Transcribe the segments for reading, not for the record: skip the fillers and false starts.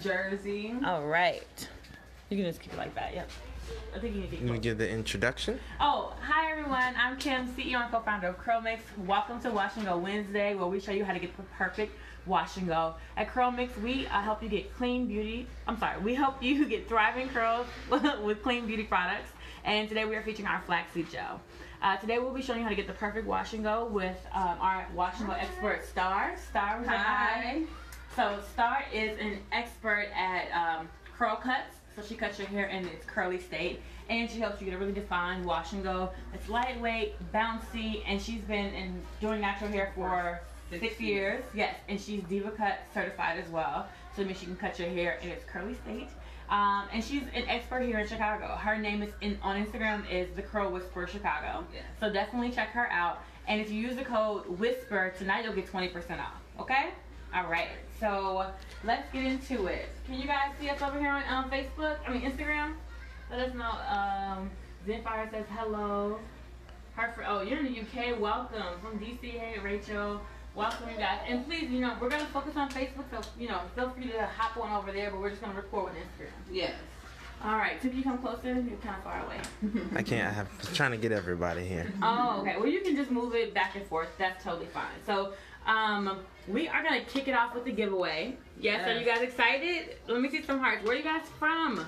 jersey. All right. You can just keep it like that, yep. I think you need to give the introduction. Oh, hi everyone. I'm Kim, CEO and co-founder of CurlMix. Welcome to Wash & Go Wednesday, where we show you how to get the perfect wash and go. At CurlMix, we help you get clean beauty. We help you get thriving curls with clean beauty products. And today we are featuring our flaxseed gel. Today we'll be showing you how to get the perfect wash and go with our wash and go expert, Star. Star, hi. So Star is an expert at curl cuts. So she cuts your hair in its curly state, and she helps you get a really defined wash and go. It's lightweight, bouncy, and she's been doing natural hair for 6 years. Yes, and she's Diva Cut certified as well. So it means you can cut your hair in its curly state. And she's an expert here in Chicago. Her name is on Instagram is The Curl Whisperer Chicago. Yes. So definitely check her out. And if you use the code WHISPER tonight, you'll get 20% off. Okay? All right. So let's get into it. Can you guys see us over here on Facebook? I mean Instagram. Let us know. Zenfire says hello. Hartford. Oh, you're in the UK. Welcome from DC. Hey, Rachel. Welcome, you guys. And please, you know, we're gonna focus on Facebook, so you know, feel free to hop on over there. But we're just gonna record with Instagram. Yes. All right. Tip, you come closer. You're kind of far away. I can't. I'm trying to get everybody here. Oh, okay. Well, you can just move it back and forth. That's totally fine. So. We are gonna kick it off with the giveaway. Yes, are you guys excited? Let me see some hearts. Where are you guys from?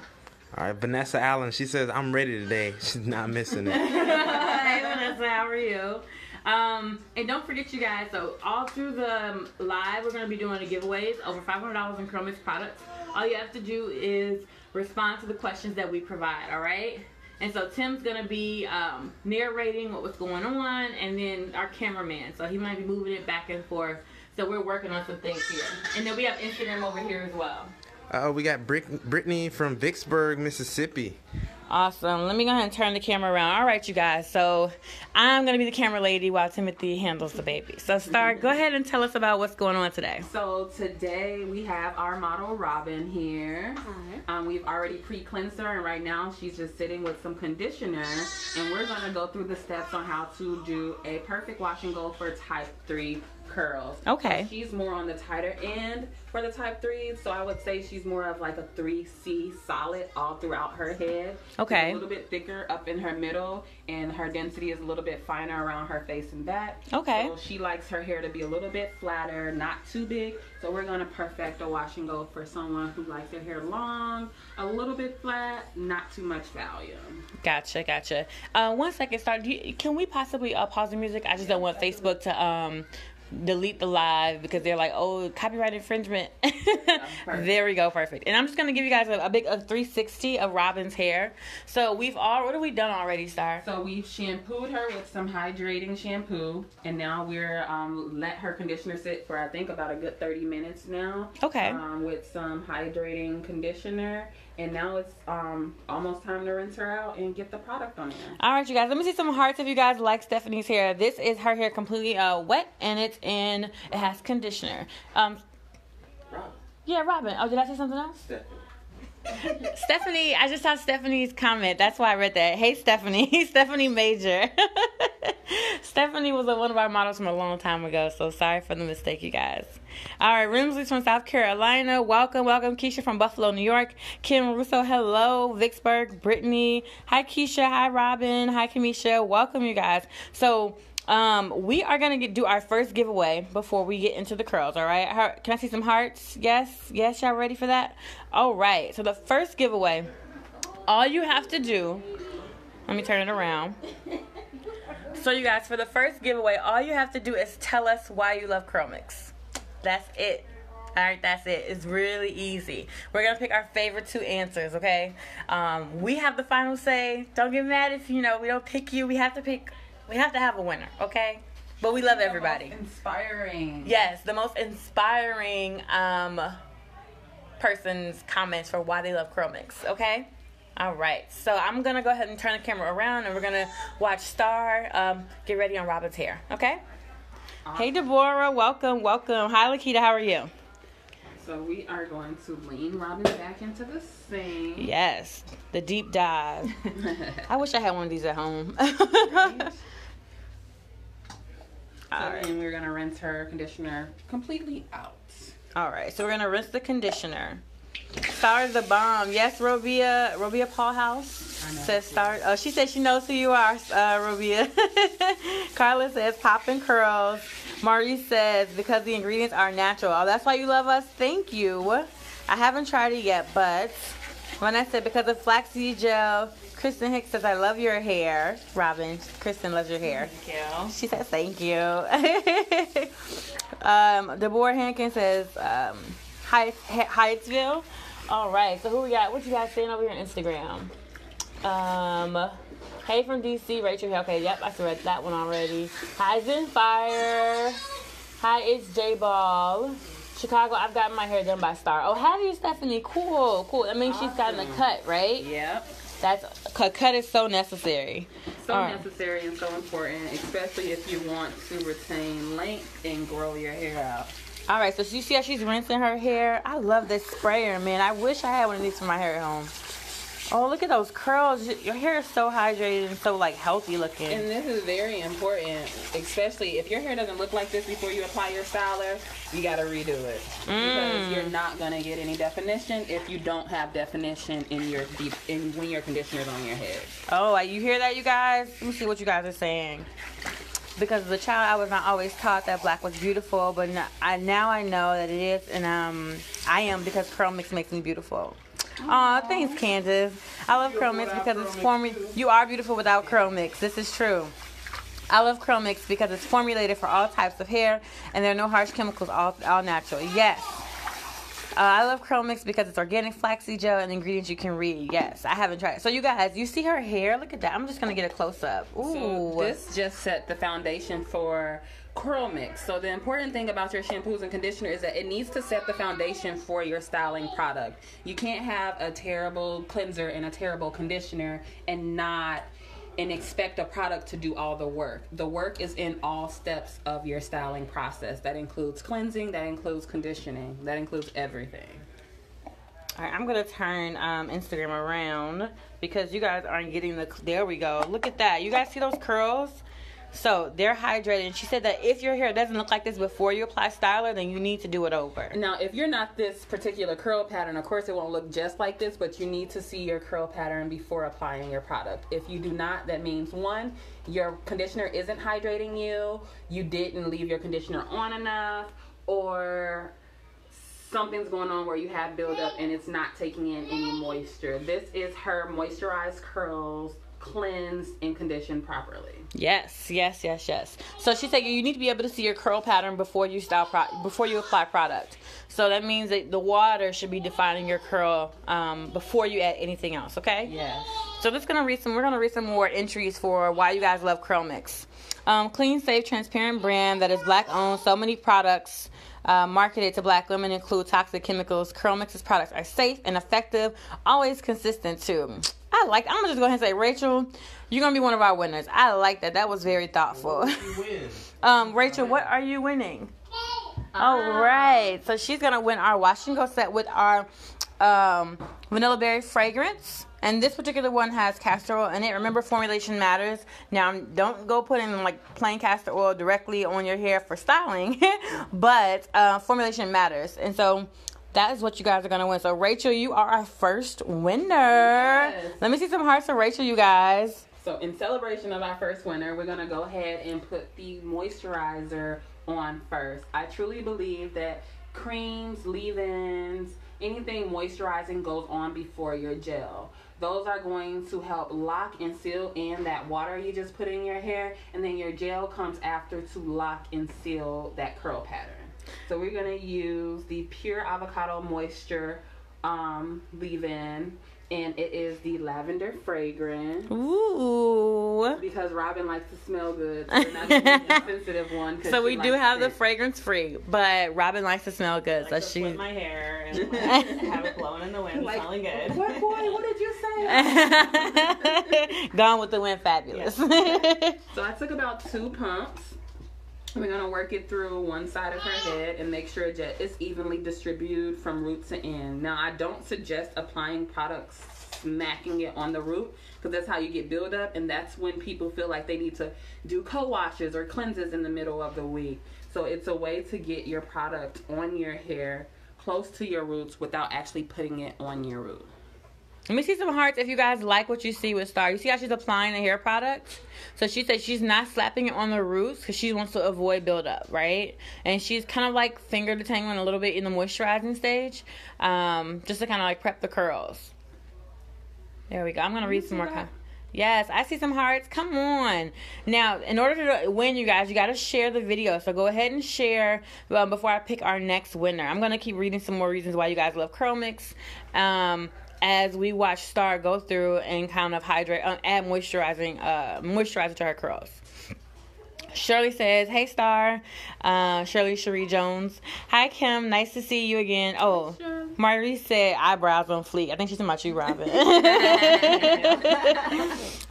All right, Vanessa Allen. She says I'm ready today. She's not missing it. Hey Vanessa, how are you? And don't forget, you guys. So all through the live, we're gonna be doing the giveaways over $500 in CurlMix products. All you have to do is respond to the questions that we provide. All right. And so Tim's going to be narrating what was going on, and then our cameraman. So he might be moving it back and forth. So we're working on some things here. And then we have Instagram over here as well. We got Brittany from Vicksburg, Mississippi. Awesome. Let me go ahead and turn the camera around. All right, you guys. So I'm going to be the camera lady while Timothy handles the baby. So, Star, go ahead and tell us about what's going on today. So today we have our model, Robin, here. Hi. We've already pre-cleansed her, and right now she's just sitting with some conditioner. And we're going to go through the steps on how to do a perfect wash and go for type 3 curls. Okay. So she's more on the tighter end for the type 3s. So I would say she's more of like a 3C solid all throughout her head. Okay. She's a little bit thicker up in her middle, and her density is a little bit finer around her face and back. Okay. So she likes her hair to be a little bit flatter, not too big. So we're going to perfect a wash and go for someone who likes their hair long, a little bit flat, not too much volume. Gotcha, gotcha. One second, Star. Can we possibly pause the music? I just don't want Facebook to delete the live because they're like, oh, copyright infringement. Yeah, there we go, perfect. And I'm just gonna give you guys a 360 of Robin's hair. So we've all, what have we done already, Star? So we've shampooed her with some hydrating shampoo, and now we're let her conditioner sit for I think about a good 30 minutes now. Okay. With some hydrating conditioner. And now it's almost time to rinse her out and get the product on there. All right, you guys. Let me see some hearts if you guys like Stephanie's hair. This is her hair completely wet, and it has conditioner. Robin. Yeah, Robin. Oh, did I say something else? Stephanie. Stephanie, I just saw Stephanie's comment. That's why I read that. Hey, Stephanie. Stephanie Major. Stephanie was one of our models from a long time ago, so sorry for the mistake, you guys. All right, Rimsley's from South Carolina. Welcome, welcome. Keisha from Buffalo, New York. Kim Russo, hello. Vicksburg, Brittany. Hi, Keisha. Hi, Robin. Hi, Kamisha. Welcome, you guys. So we are going to do our first giveaway before we get into the curls, all right? Can I see some hearts? Yes? Yes, y'all ready for that? All right, so the first giveaway, all you have to do, let me turn it around. So you guys, for the first giveaway, all you have to do is tell us why you love CurlMix. That's it. All right, that's it. It's really easy. We're going to pick our favorite two answers, okay? We have the final say. Don't get mad if, you know, we don't pick you. We have to have a winner, okay? But we love everybody. The most inspiring. Yes, the most inspiring person's comments for why they love CurlMix, okay? All right, so I'm going to go ahead and turn the camera around, and we're going to watch Star get ready on Robin's hair, okay? Awesome. Hey, Deborah, welcome, welcome. Hi, Lakita, how are you? So we are going to lean Robin back into the sink. Yes, the deep dive. I wish I had one of these at home. Right. All right. And we're going to rinse her conditioner completely out. All right, so we're going to rinse the conditioner. Star's the bomb. Yes, Robia Paul House. Says Star. Oh, she said she knows who you are, Robia. Carla says pop and curls. Maurice says because the ingredients are natural. Oh, that's why you love us. Thank you. I haven't tried it yet, but when I said because of flaxseed gel, Kristen Hicks says I love your hair. Robin, Kristen loves your hair. Thank you. She says thank you. Deborah Hankins says Hyattsville. All right. So who we got? What you guys saying over here on Instagram? Hey from DC, Rachel. Okay, yep, I read that one already. Hi, Zenfire. Hi, it's J Ball. Chicago, I've gotten my hair done by Star. Oh, have you, Stephanie? Cool, cool. I mean, awesome. She's gotten a cut, right? Yep. A cut is so necessary. So necessary and so important, especially if you want to retain length and grow your hair out. All right, so you see how she's rinsing her hair? I love this sprayer, man. I wish I had one of these for my hair at home. Oh, look at those curls. Your hair is so hydrated and so, like, healthy looking. And this is very important, especially if your hair doesn't look like this before you apply your styler, you got to redo it. Because you're not going to get any definition if you don't have definition in your when your conditioner is on your head. Oh, you hear that, you guys? Let me see what you guys are saying. Because as a child, I was not always taught that black was beautiful, but now I know that it is, and I am, because CurlMix makes me beautiful. Aw, thanks, Candace. I love CurlMix because it's formulated. You are beautiful without CurlMix. This is true. I love CurlMix because it's formulated for all types of hair, and there are no harsh chemicals, all natural. Yes. I love CurlMix because it's organic flaxseed gel and ingredients you can read. Yes, I haven't tried it. So you guys, you see her hair? Look at that. I'm just going to get a close-up. Ooh. So this just set the foundation for CurlMix. So the important thing about your shampoos and conditioner is that it needs to set the foundation for your styling product. You can't have a terrible cleanser and a terrible conditioner and not... and expect a product to do all the work. The work is in all steps of your styling process. That includes cleansing, that includes conditioning, that includes everything. All right, I'm gonna turn Instagram around because you guys aren't getting the, there we go. Look at that, you guys see those curls? So they're hydrated, and she said that if your hair doesn't look like this before you apply styler, then you need to do it over. Now, if you're not this particular curl pattern, of course it won't look just like this, but you need to see your curl pattern before applying your product. If you do not, that means one, your conditioner isn't hydrating you, you didn't leave your conditioner on enough, or something's going on where you have buildup and it's not taking in any moisture. This is her moisturized curls, cleansed and conditioned properly. Yes, yes, yes, yes. So she's saying you need to be able to see your curl pattern before you style before you apply product. So that means that the water should be defining your curl before you add anything else. Okay. Yes. So that's gonna read some. We're gonna read some more entries for why you guys love CurlMix. Clean, safe, transparent brand that is black owned. So many products marketed to black women include toxic chemicals. CurlMix's products are safe and effective, always consistent too. I'm gonna just go ahead and say, Rachel, you're gonna be one of our winners. I like that. That was very thoughtful. What did you win? Rachel, what are you winning? All right. So she's gonna win our wash and go set with our vanilla berry fragrance. And this particular one has castor oil in it. Remember, formulation matters. Now, don't go putting like plain castor oil directly on your hair for styling, but formulation matters. And so that is what you guys are going to win. So, Rachel, you are our first winner. Yes. Let me see some hearts for Rachel, you guys. So, in celebration of our first winner, we're going to go ahead and put the moisturizer on first. I truly believe that creams, leave-ins, anything moisturizing goes on before your gel. Those are going to help lock and seal in that water you just put in your hair. And then your gel comes after to lock and seal that curl pattern. So we're going to use the Pure Avocado Moisture leave-in, and it is the lavender fragrance. Ooh. Because Robin likes to smell good, so we're not going to be a sensitive one. So we do have the fragrance-free, but Robin likes to smell good. I like so to split my hair and have it blowing in the wind, like, smelling good. What, boy? What did you say? Gone with the wind, fabulous. Yes. So I took about 2 pumps. We're going to work it through one side of her head and make sure that it's evenly distributed from root to end. Now, I don't suggest applying products, smacking it on the root, because that's how you get buildup, and that's when people feel like they need to do co-washes or cleanses in the middle of the week. So it's a way to get your product on your hair close to your roots without actually putting it on your root. Let me see some hearts if you guys like what you see with Star. You see how she's applying the hair product? So she said she's not slapping it on the roots because she wants to avoid buildup, right? And she's kind of like finger detangling a little bit in the moisturizing stage, just to kind of like prep the curls. There we go. I'm going to read some more comments. Yes, I see some hearts. Come on. Now, in order to win, you guys, you got to share the video. So go ahead and share before I pick our next winner. I'm going to keep reading some more reasons why you guys love CurlMix as we watch Star go through and kind of hydrate, add moisturizer to her curls. Shirley says, hey, Star. Shirley Cherie Jones. Hi, Kim. Nice to see you again. Oh, Marguerite said eyebrows on fleek. I think she's talking about you, Robin.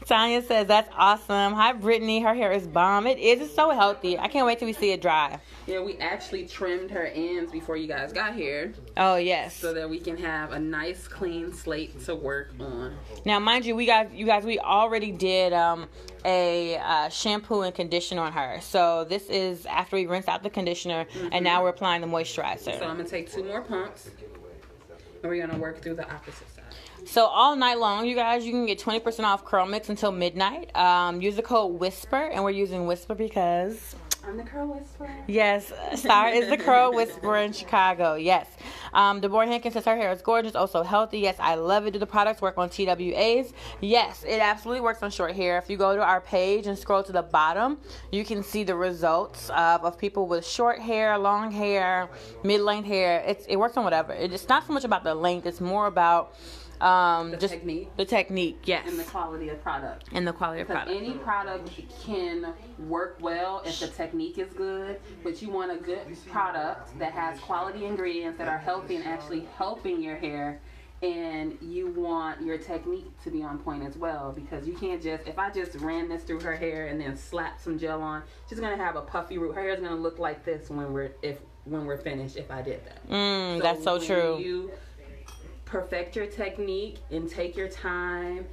Tanya says, that's awesome. Hi, Brittany. Her hair is bomb. It is. It's so healthy. I can't wait till we see it dry. Yeah, we actually trimmed her ends before you guys got here. Oh, yes. So that we can have a nice, clean slate to work on. Now, mind you, we already did a shampoo and conditioner on her. So this is after we rinse out the conditioner, and now we're applying the moisturizer. So I'm going to take two more pumps, and we're going to work through the opposite side. So all night long, you guys, you can get 20% off CurlMix until midnight. Use the code WHISPER, and we're using WHISPER because... I'm the Curl Whisperer. Yes, Star is the Curl Whisperer in Chicago. Yes. Deborah Hankins says her hair is gorgeous, also healthy. Yes, I love it. Do the products work on TWAs? Yes, it absolutely works on short hair. If you go to our page and scroll to the bottom, you can see the results of people with short hair, long hair, mid-length hair. It works on whatever. It's not so much about the length. It's more about... the technique, yes, and the quality of product. And the quality of product. Any product can work well if the technique is good, but you want a good product that has quality ingredients that are healthy and actually helping your hair. And you want your technique to be on point as well, because you can't just, if I just ran this through her hair and then slapped some gel on, she's gonna have a puffy root. Her hair's gonna look like this when we're finished. If I did that, so that's so true. You perfect your technique and take your time,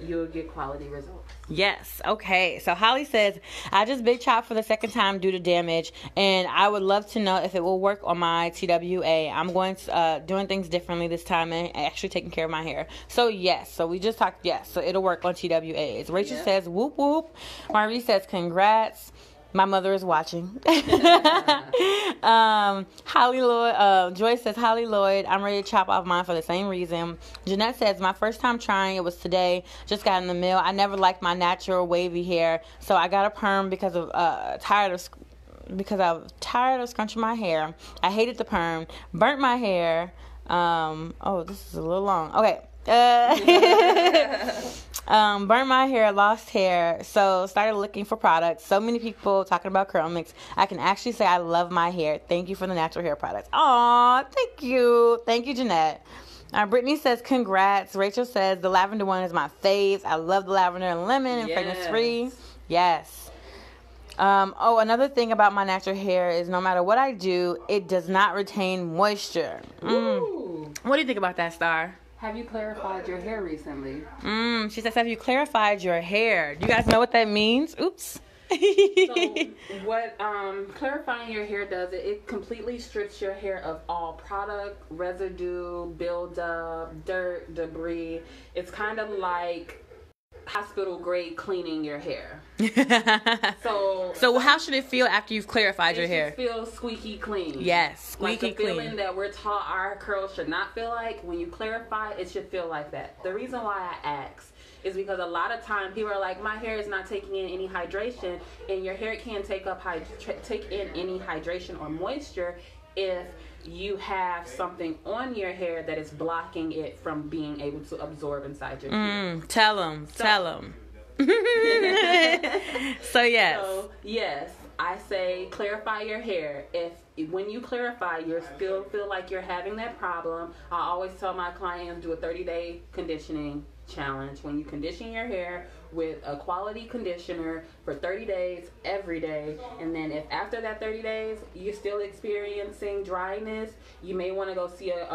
you'll get quality results. Yes. Okay. So Holly says, I just big chopped for the second time due to damage, and I would love to know if it will work on my TWA. I'm going to doing things differently this time and actually taking care of my hair. So yes. So we just talked. Yes. So it'll work on TWAs. Rachel says, whoop whoop. Marie says, congrats. My mother is watching. Holly Lloyd, Joyce says, Holly Lloyd, I'm ready to chop off mine for the same reason. Jeanette says, my first time trying it was today. Just got in the mail. I never liked my natural wavy hair, so I got a perm because of because I was tired of scrunching my hair. I hated the perm. Burnt my hair. Oh, this is a little long. Okay. Burned my hair, lost hair, so started looking for products. So many people talking about CurlMix. I can actually say I love my hair. Thank you for the natural hair products. Aw, thank you. Thank you, Jeanette. Brittany says, congrats. Rachel says, the lavender one is my fave. I love the lavender and lemon and fragrance-free. Yes. Oh, another thing about my natural hair is no matter what I do, it does not retain moisture. What do you think about that, Star? Have you clarified your hair recently? She says, have you clarified your hair? Do you guys know what that means? Oops. So what clarifying your hair does, it completely strips your hair of all product, residue, buildup, dirt, debris. It's kind of like hospital grade cleaning your hair. so how should it feel after you've clarified your hair? It feels squeaky clean. Yes, squeaky clean. Like the feeling that we're taught our curls should not feel like. When you clarify, it should feel like that. The reason why I ask is because a lot of time people are like, my hair is not taking in any hydration, and your hair can take in any hydration or moisture if you have something on your hair that is blocking it from being able to absorb inside your hair. Tell them. Tell them. So yes, I say clarify your hair. If when you clarify, you still feel like you're having that problem. I always tell my clients, do a 30-day conditioning challenge. When you condition your hair with a quality conditioner for 30 days every day, and then if after that 30 days you're still experiencing dryness, you may want to go see a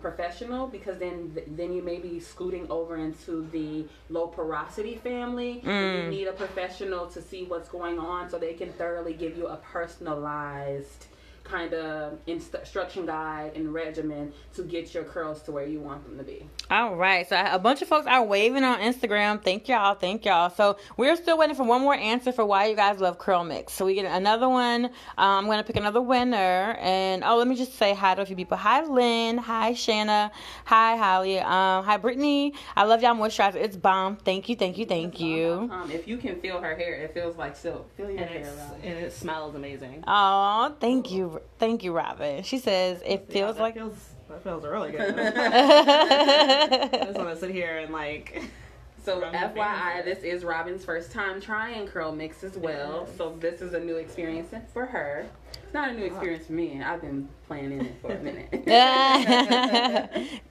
professional, because then you may be scooting over into the low porosity family. You need a professional to see what's going on so they can thoroughly give you a personalized kind of instruction guide and regimen to get your curls to where you want them to be. All right, so a bunch of folks are waving on Instagram. Thank y'all, thank y'all. So we're still waiting for one more answer for why you guys love CurlMix. So we get another one. I'm gonna pick another winner. And oh, let me just say hi to a few people. Hi Lynn, hi Shanna, hi Holly, hi Brittany. I love y'all moisturizer, it's bomb. Thank you, thank you, thank you. If you can feel her hair, it feels like silk. Feel your hair around. And it smells amazing. Oh, thank you. Thank you, Robin. She says it feels like... that feels really good. I just want to sit here and like... So FYI, this is Robin's first time trying CurlMix as well. Yes. So this is a new experience for her. It's not a new experience for me. I've been playing in it for a minute.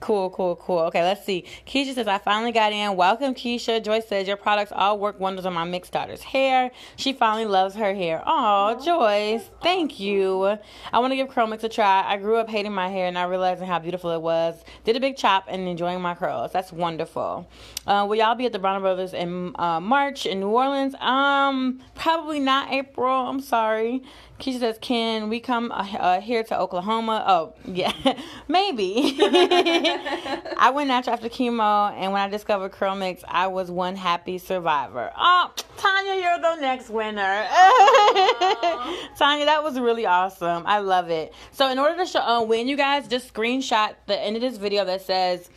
Cool, cool, cool. Okay, let's see. Keisha says, I finally got in. Welcome, Keisha. Joyce says, your products all work wonders on my mixed daughter's hair. She finally loves her hair. Oh, Joyce, thank you. I want to give CurlMix a try. I grew up hating my hair and not realizing how beautiful it was. Did a big chop and enjoying my curls. That's wonderful. Will y'all be at the Bronner Brothers in March in New Orleans? Probably not April. I'm sorry. Keisha says, can we come here to Oklahoma? Oh, yeah, maybe. I went natural after chemo, and when I discovered CurlMix, I was one happy survivor. Oh, Tanya, you're the next winner. Tanya, that was really awesome. I love it. So in order to show, win, you guys, just screenshot the end of this video that says,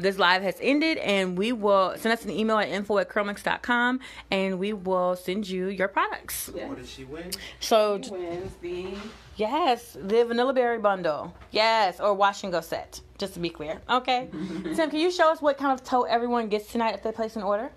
this live has ended, and we will send us an email at info@curlmix.com, and we will send you your products. Yeah. What did she win? So she wins the vanilla berry bundle. Yes, or wash and go set, just to be clear. Okay. Tim, can you show us what kind of tote everyone gets tonight if they place an order?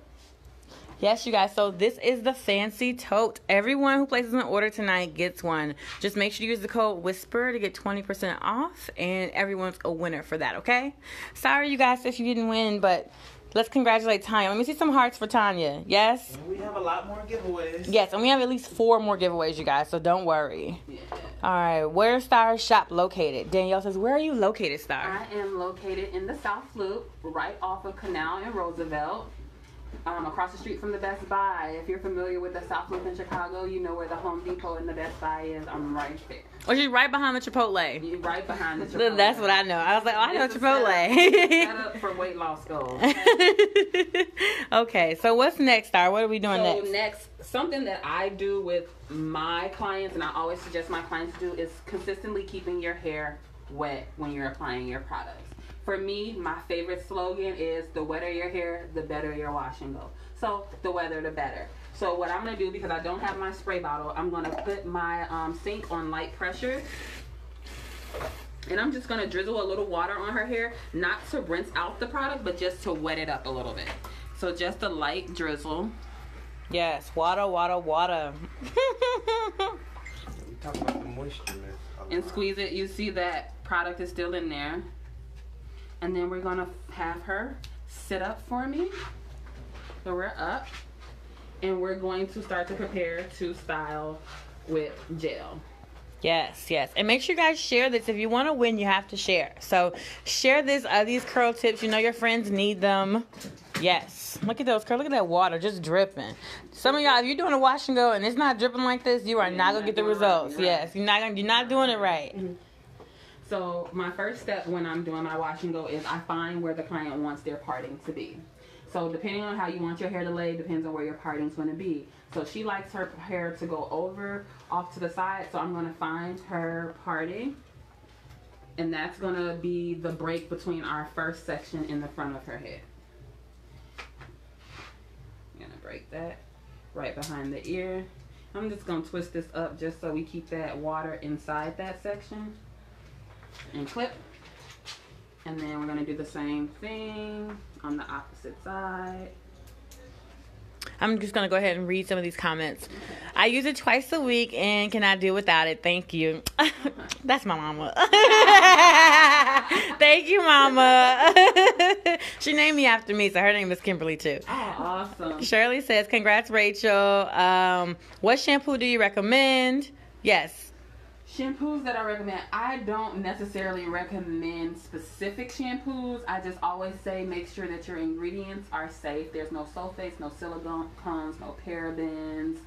Yes, you guys, so this is the fancy tote. Everyone who places an order tonight gets one. Just make sure you use the code WHISPER to get 20% off, and everyone's a winner for that, okay? Sorry, you guys, if you didn't win, but let's congratulate Tanya. Let me see some hearts for Tanya, yes? And we have a lot more giveaways. Yes, and we have at least 4 more giveaways, you guys, so don't worry. Yeah. All right, where's Star's shop located? Danielle says, where are you located, Star? I am located in the South Loop, right off of Canal and Roosevelt. Across the street from the Best Buy. If you're familiar with the South Loop in Chicago, you know where the Home Depot and the Best Buy is. I'm right there. Oh, she's right behind the Chipotle. You're right behind the Chipotle. That's what I know. I was like, oh, I know Chipotle. Set up for weight loss goals. Okay, so what's next, Star? What are we doing next? So next, something that I do with my clients, and I always suggest my clients do, is consistently keeping your hair wet when you're applying your products. For me, my favorite slogan is, the wetter your hair, the better your wash and go. So, the wetter, the better. So what I'm going to do, because I don't have my spray bottle, I'm going to put my sink on light pressure. And I'm just going to drizzle a little water on her hair, not to rinse out the product, but just to wet it up a little bit. So just a light drizzle. Yes, water, water, water. We talk about the moisture. And squeeze it. You see that product is still in there. And then we're gonna have her sit up for me. So we're up, and we're going to start to prepare to style with gel. Yes, yes. And make sure you guys share this. If you want to win, you have to share. So share this, these curl tips. You know your friends need them. Yes. Look at those curls. Look at that water just dripping. Some of y'all, if you're doing a wash and go and it's not dripping like this, you are not gonna get the results. Right. Yes, you're not doing it right. Mm-hmm. So my first step when I'm doing my wash and go is I find where the client wants their parting to be. So depending on how you want your hair to lay, depends on where your parting's going to be. So she likes her hair to go over, off to the side, so I'm going to find her parting. And that's going to be the break between our first section in the front of her head. I'm going to break that right behind the ear. I'm just going to twist this up just so we keep that water inside that section. And clip, and then we're gonna do the same thing on the opposite side. I'm just gonna go ahead and read some of these comments. I use it twice a week and cannot do without it. Thank you. That's my mama. Thank you, mama. She named me after me, so her name is Kimberly too. Oh, awesome. Shirley says, congrats, Rachel. What shampoo do you recommend? Yes. Shampoos that I recommend. I don't necessarily recommend specific shampoos. I just always say make sure that your ingredients are safe. There's no sulfates, no silicones, no parabens.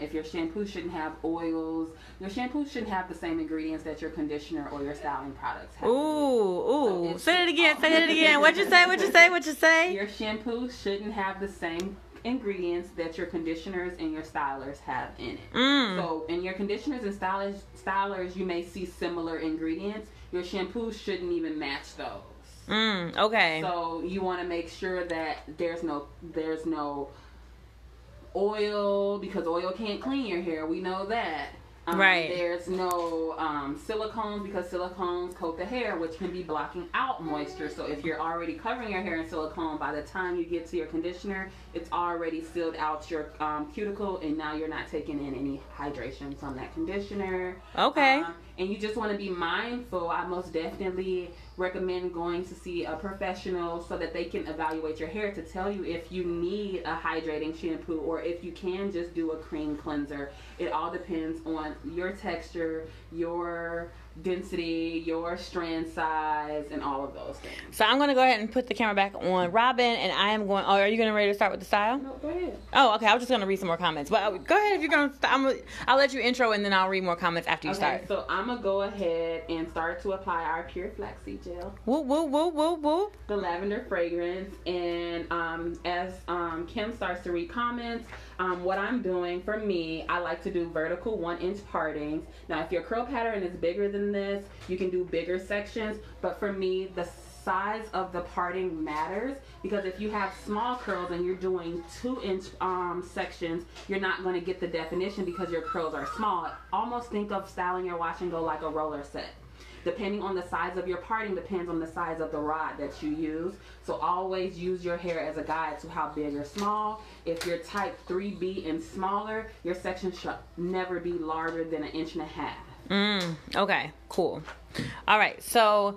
If your shampoo shouldn't have oils, your shampoo shouldn't have the same ingredients that your conditioner or your styling products have. Ooh, ooh. Say it again, say it again. What'd you say, what'd you say, what'd you say? Your shampoo shouldn't have the same ingredients that your conditioners and your stylers have in it. So in your conditioners and stylers, you may see similar ingredients. Your shampoo shouldn't even match those. Okay. So you want to make sure that there's no oil, because oil can't clean your hair. We know that. Right. There's no silicones, because silicones coat the hair, which can be blocking out moisture. So if you're already covering your hair in silicone, by the time you get to your conditioner, it's already sealed out your cuticle, and now you're not taking in any hydration from that conditioner. Okay. And you just want to be mindful. I most definitely recommend going to see a professional so that they can evaluate your hair to tell you if you need a hydrating shampoo or if you can just do a cream cleanser. It all depends on your texture, your density, your strand size, and all of those things. So I'm going to go ahead and put the camera back on Robin, and I am going... Oh, are you going to ready to start with the style? No, go ahead. Oh, okay. I was just going to read some more comments. But go ahead if you're going to... I'll let you intro, and then I'll read more comments after you start. Okay, so I'm going to go ahead and start to apply our Pure Flaxseed Gel. Woo, woo, woo, woo, woo. The lavender fragrance. And as Kim starts to read comments, what I'm doing for me, I like to do vertical 1-inch partings. Now, if your curl pattern is bigger than this, you can do bigger sections, but for me the size of the parting matters, because if you have small curls and you're doing 2-inch sections, you're not going to get the definition because your curls are small. Almost think of styling your wash and go like a roller set. Depending on the size of your parting depends on the size of the rod that you use. So always use your hair as a guide to how big or small. If you're type 3B and smaller, your section should never be larger than 1.5 inches. Okay, cool. All right, so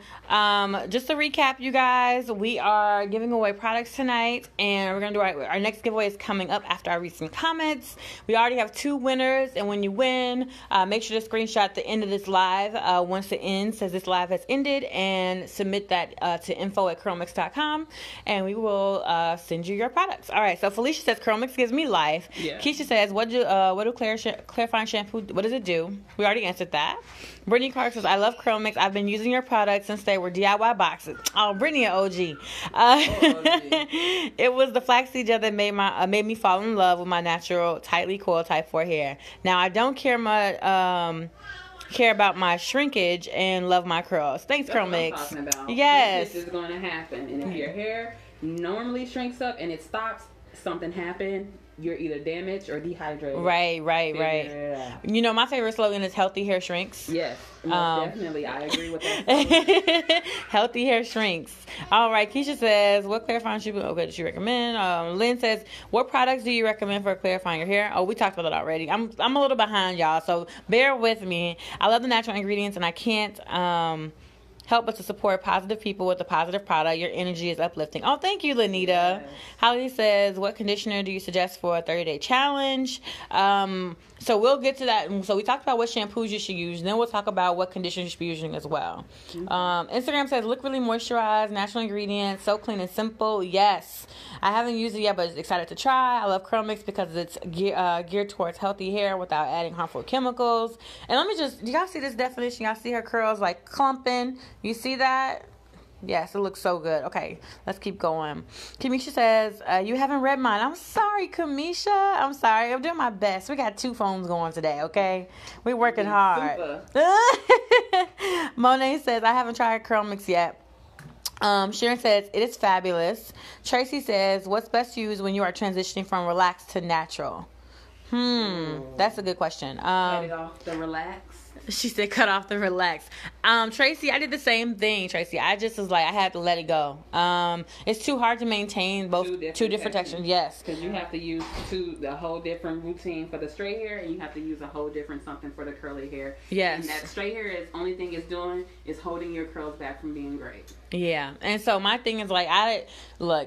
just to recap, you guys, we are giving away products tonight, and we're going to do our next giveaway is coming up after I read some comments. We already have 2 winners, and when you win, make sure to screenshot the end of this live once it ends, says this live has ended, and submit that to info@curlmix.com, and we will send you your products. All right, so Felicia says, CurlMix gives me life. Yeah. Keisha says, what do clarifying shampoo, what does it do? We already answered that. Brittany Clark says, I love CurlMix. I've been using your products since they were DIY boxes. Oh, Brittany, OG. It was the flaxseed gel that made me fall in love with my natural, tightly coiled type 4 hair. Now, I don't care much... care about my shrinkage and love my curls. Thanks, CurlMix. Yes. This is going to happen. And if your hair normally shrinks up and it stops, something happened. You're either damaged or dehydrated. Right. Yeah. You know, my favorite slogan is healthy hair shrinks. Yes, most definitely. I agree with that. Healthy hair shrinks. All right, Keisha says, what clarifying should you recommend? Lynn says, what products do you recommend for clarifying your hair? Oh, we talked about it already. I'm a little behind, y'all, so bear with me. I love the natural ingredients, and I can't... help us to support positive people with a positive product. Your energy is uplifting. Oh, thank you, Lanita. Yes. Holly says, what conditioner do you suggest for a 30-day challenge? So we'll get to that. So we talked about what shampoos you should use. Then we'll talk about what conditioners you should be using as well. Instagram says, look really moisturized, natural ingredients, so clean and simple. Yes. I haven't used it yet, but excited to try. I love CurlMix because it's geared towards healthy hair without adding harmful chemicals. And let me just, do y'all see this definition? Y'all see her curls like clumping? You see that? Yes, it looks so good. Okay, let's keep going. Kamisha says, you haven't read mine. I'm sorry, Kamisha. I'm sorry. I'm doing my best. We got 2 phones going today, okay? We're working hard. Monet says, I haven't tried CurlMix yet. Sharon says, it is fabulous. Tracy says, what's best to use when you are transitioning from relaxed to natural? That's a good question. Cut it off the relax. She said, cut off the relax. Tracy, I did the same thing, Tracy. I just was like, I had to let it go. It's too hard to maintain both two different sections. Yes. Because you have to use a whole different routine for the straight hair, and you have to use a whole different something for the curly hair. Yes. And that straight hair is only thing it's doing is holding your curls back from being great. Yeah. And so my thing is like,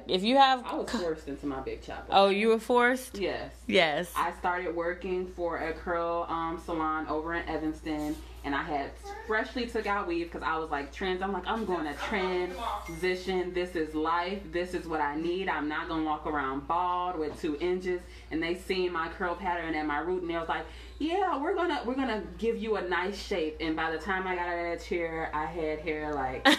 if you have... I was forced into my big chop. Oh, you were forced? Yes. Yes. I started working for a curl salon over in Evanston. and I had freshly took out weave because I was like I'm going to transition. This is life. This is what I need. I'm not going to walk around bald with 2 inches. And they seen my curl pattern at my root and they was like, yeah, we're gonna give you a nice shape. And by the time I got out of that chair, I had hair like this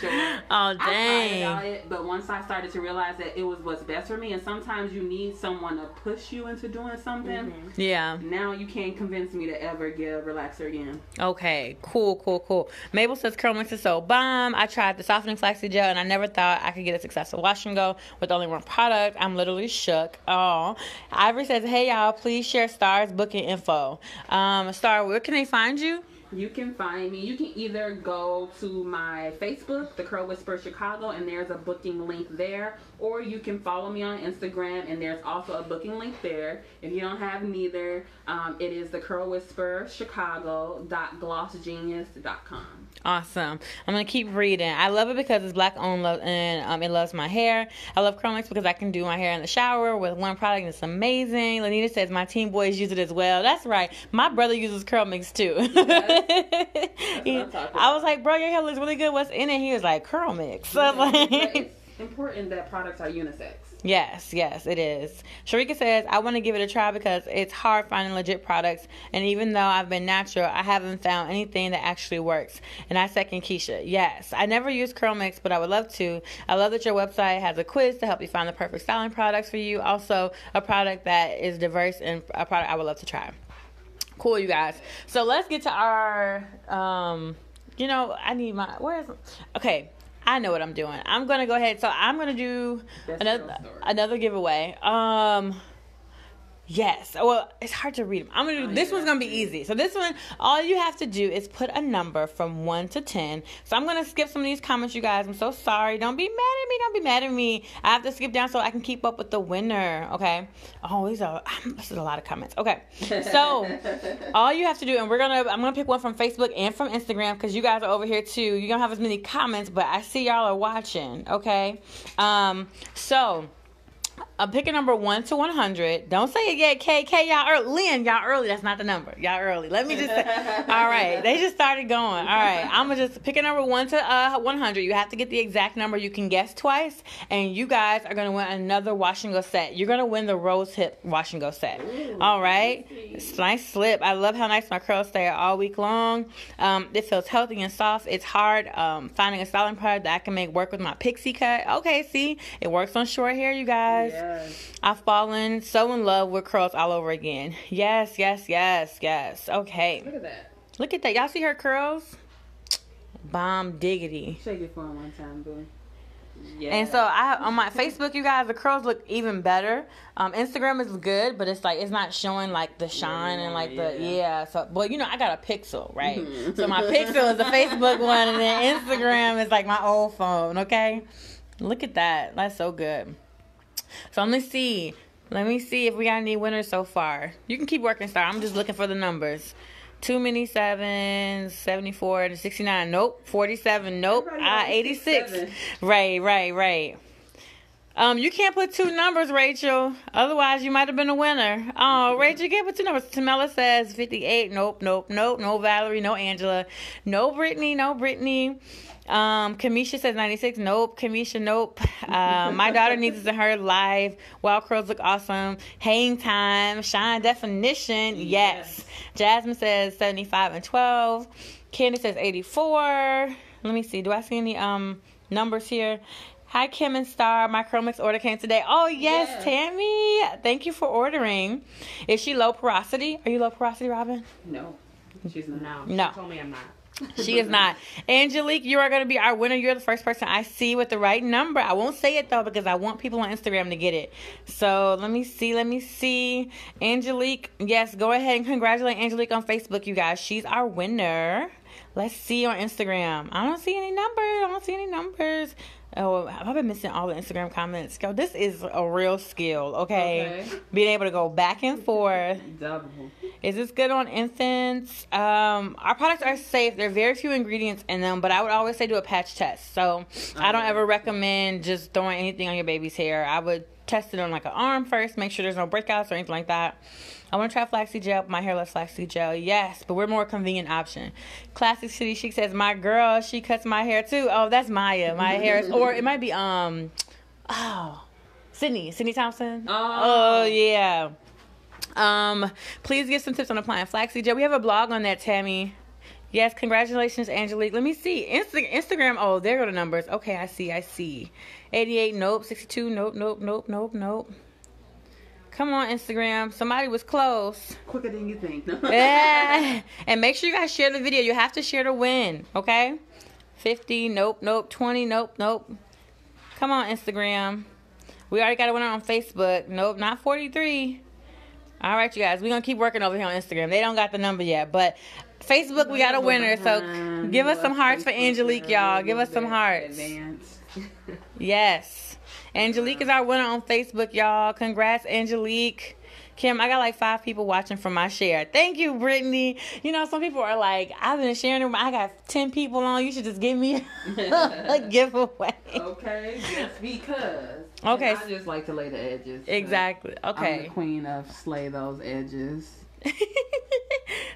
short. Oh, dang. I tried about it, but once I started to realize that it was what's best for me, and sometimes you need someone to push you into doing something. Mm-hmm. Yeah. Now you can't convince me to ever get a relaxer again. Okay, cool. Mabel says CurlMix is so bomb. I tried the softening flaxseed gel and I never thought I could get a successful wash and go with only one product. I'm literally shook. Oh. Ivory says, hey y'all, please share Star's booking info. Star, where can they find you? You can find me. You can either go to my Facebook, The Curl Whisperer Chicago, and there's a booking link there, or you can follow me on Instagram, and there's also a booking link there. If you don't have neither, it is The Curl Whisperer Chicago.glossgenius.com. Awesome. I'm going to keep reading. I love it because it's black owned and it loves my hair. I love CurlMix because I can do my hair in the shower with one product and it's amazing. Lanita says my teen boys use it as well. That's right. My brother uses CurlMix too. I was like, bro, your hair looks really good. What's in it? He was like, CurlMix. So yeah, like, it's important that products are unisex. Yes, it is. Sharika says, I want to give it a try because it's hard finding legit products. And even though I've been natural, I haven't found anything that actually works. And I second Keisha. Yes, I never used CurlMix, but I would love to. I love that your website has a quiz to help you find the perfect styling products for you. Also, a product that is diverse and a product I would love to try. Cool, you guys. So let's get to our, okay, I know what I'm doing. I'm going to go ahead. So I'm going to do another giveaway. Yes. Well, it's hard to read them. I'm going to do, this one's going to be easy. So this one, all you have to do is put a number from 1 to 10. So I'm going to skip some of these comments, you guys. I'm so sorry. Don't be mad at me. I have to skip down so I can keep up with the winner. Okay. Oh, this is a lot of comments. Okay. So all you have to do, and I'm going to pick one from Facebook and from Instagram because you guys are over here too. You don't have as many comments, but I see y'all are watching. Okay. So I'm picking number 1 to 100. Don't say it yet, KK. Y'all early. Lynn, y'all early. That's not the number. Y'all early. Let me just say. All right. They just started going. All right. I'm going to just pick a number 1 to 100. You have to get the exact number. You can guess twice. And you guys are going to win another wash and go set. You're going to win the rose hip wash and go set. Ooh, all right. It's a nice slip. I love how nice my curls stay all week long. It feels healthy and soft. It's hard finding a styling product that I can make work with my pixie cut. Okay. See, it works on short hair, you guys. Yeah. I've fallen so in love with curls all over again. Yes. Okay. Look at that. Y'all see her curls? Bomb diggity. Shake it for him one time, boo. Yeah. And so on my Facebook, you guys, the curls look even better. Instagram is good, but it's not showing like the shine and like the So, but I got a Pixel, right? Mm-hmm. So my Pixel is the Facebook one, and then Instagram is like my old phone. Okay, look at that. That's so good. So let me see if we got any winners so far. You can keep working, Star. I'm just looking for the numbers. Too many 7s, 74 to 69. Nope. 47. Nope. 86. Right. You can't put two numbers, Rachel. Otherwise, you might have been a winner. Oh, Rachel, you can't put two numbers. Tamela says 58. Nope. No Valerie. No Angela. No Brittany. Kamisha says 96. Nope. My daughter needs this in her life. Wild curls look awesome. Hang time. Shine definition. Yes. Jasmine says 75 and 12. Candy says 84. Let me see. Do I see any numbers here? Hi, Kim and Star. My CurlMix order came today. Oh, yes, Tammy. Thank you for ordering. Is she low porosity? Are you low porosity, Robin? No. She's not. No. She told me I'm not. She is not. Angelique, you are going to be our winner. You're the first person I see with the right number. I won't say it, though, because I want people on Instagram to get it. So let me see. Angelique, yes, go ahead and congratulate Angelique on Facebook, you guys. She's our winner. Let's see on Instagram. I don't see any numbers. Oh, I've been missing all the Instagram comments. Yo, this is a real skill, okay? Being able to go back and forth. Double. Is this good on infants? Our products are safe. There are very few ingredients in them, but I would always say do a patch test. So I don't ever recommend just throwing anything on your baby's hair. I would test it on like an arm first, make sure there's no breakouts or anything like that. I want to try flaxseed gel. My hair loves flaxseed gel, yes, but we're more convenient option. Classic City Chic says, my girl, she cuts my hair too. Oh, that's Maya. My hair is, or it might be Sydney Thompson. Oh yeah. Please give some tips on applying flaxseed gel. We have a blog on that, Tammy. Yes, congratulations, Angelique. Let me see. Instagram. Oh, there go the numbers. Okay, I see. 88, nope. 62, nope. Come on, Instagram. Somebody was close. Quicker than you think. Yeah. And make sure you guys share the video. You have to share to win, okay? 50, nope. 20, nope. Come on, Instagram. We already got a winner on Facebook. Nope, not 43. All right, you guys. We're going to keep working over here on Instagram. They don't got the number yet, but Facebook, we got a winner, so give us some hearts for Angelique, y'all. Give us some hearts. Yes. Angelique is our winner on Facebook, y'all. Congrats, Angelique. Kim, I got like 5 people watching from my share. Thank you, Brittany. You know, some people are like, I've been sharing it, but I got 10 people on. You should just give me a giveaway. Okay, just because. Okay. I just like to lay the edges. Exactly. Okay. I'm the queen of slay those edges.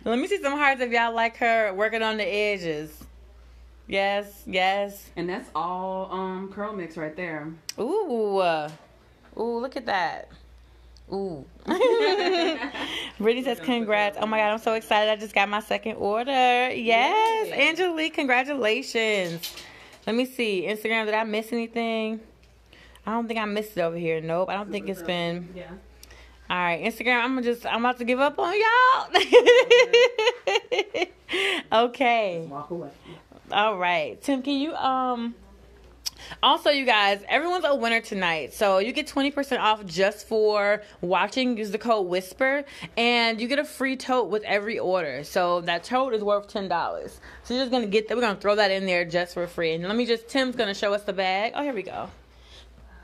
Let me see some hearts if y'all like her working on the edges. Yes. And that's all curl mix right there. Ooh, look at that. Ooh. Brittany says congrats. Oh my God, I'm so excited. I just got my second order. Yes. Yay. Angelique, congratulations. Let me see. Instagram, did I miss anything? I don't think I missed it over here. Nope. I don't think it's been. Yeah. All right, Instagram, I'm about to give up on y'all. Okay. Just walk away. All right. Tim, can you also, you guys, everyone's a winner tonight. So you get 20% off just for watching. Use the code WHISPER. And you get a free tote with every order. So that tote is worth $10. So you're just going to get that. We're going to throw that in there just for free. And let me just, Tim's going to show us the bag. Oh, here we go.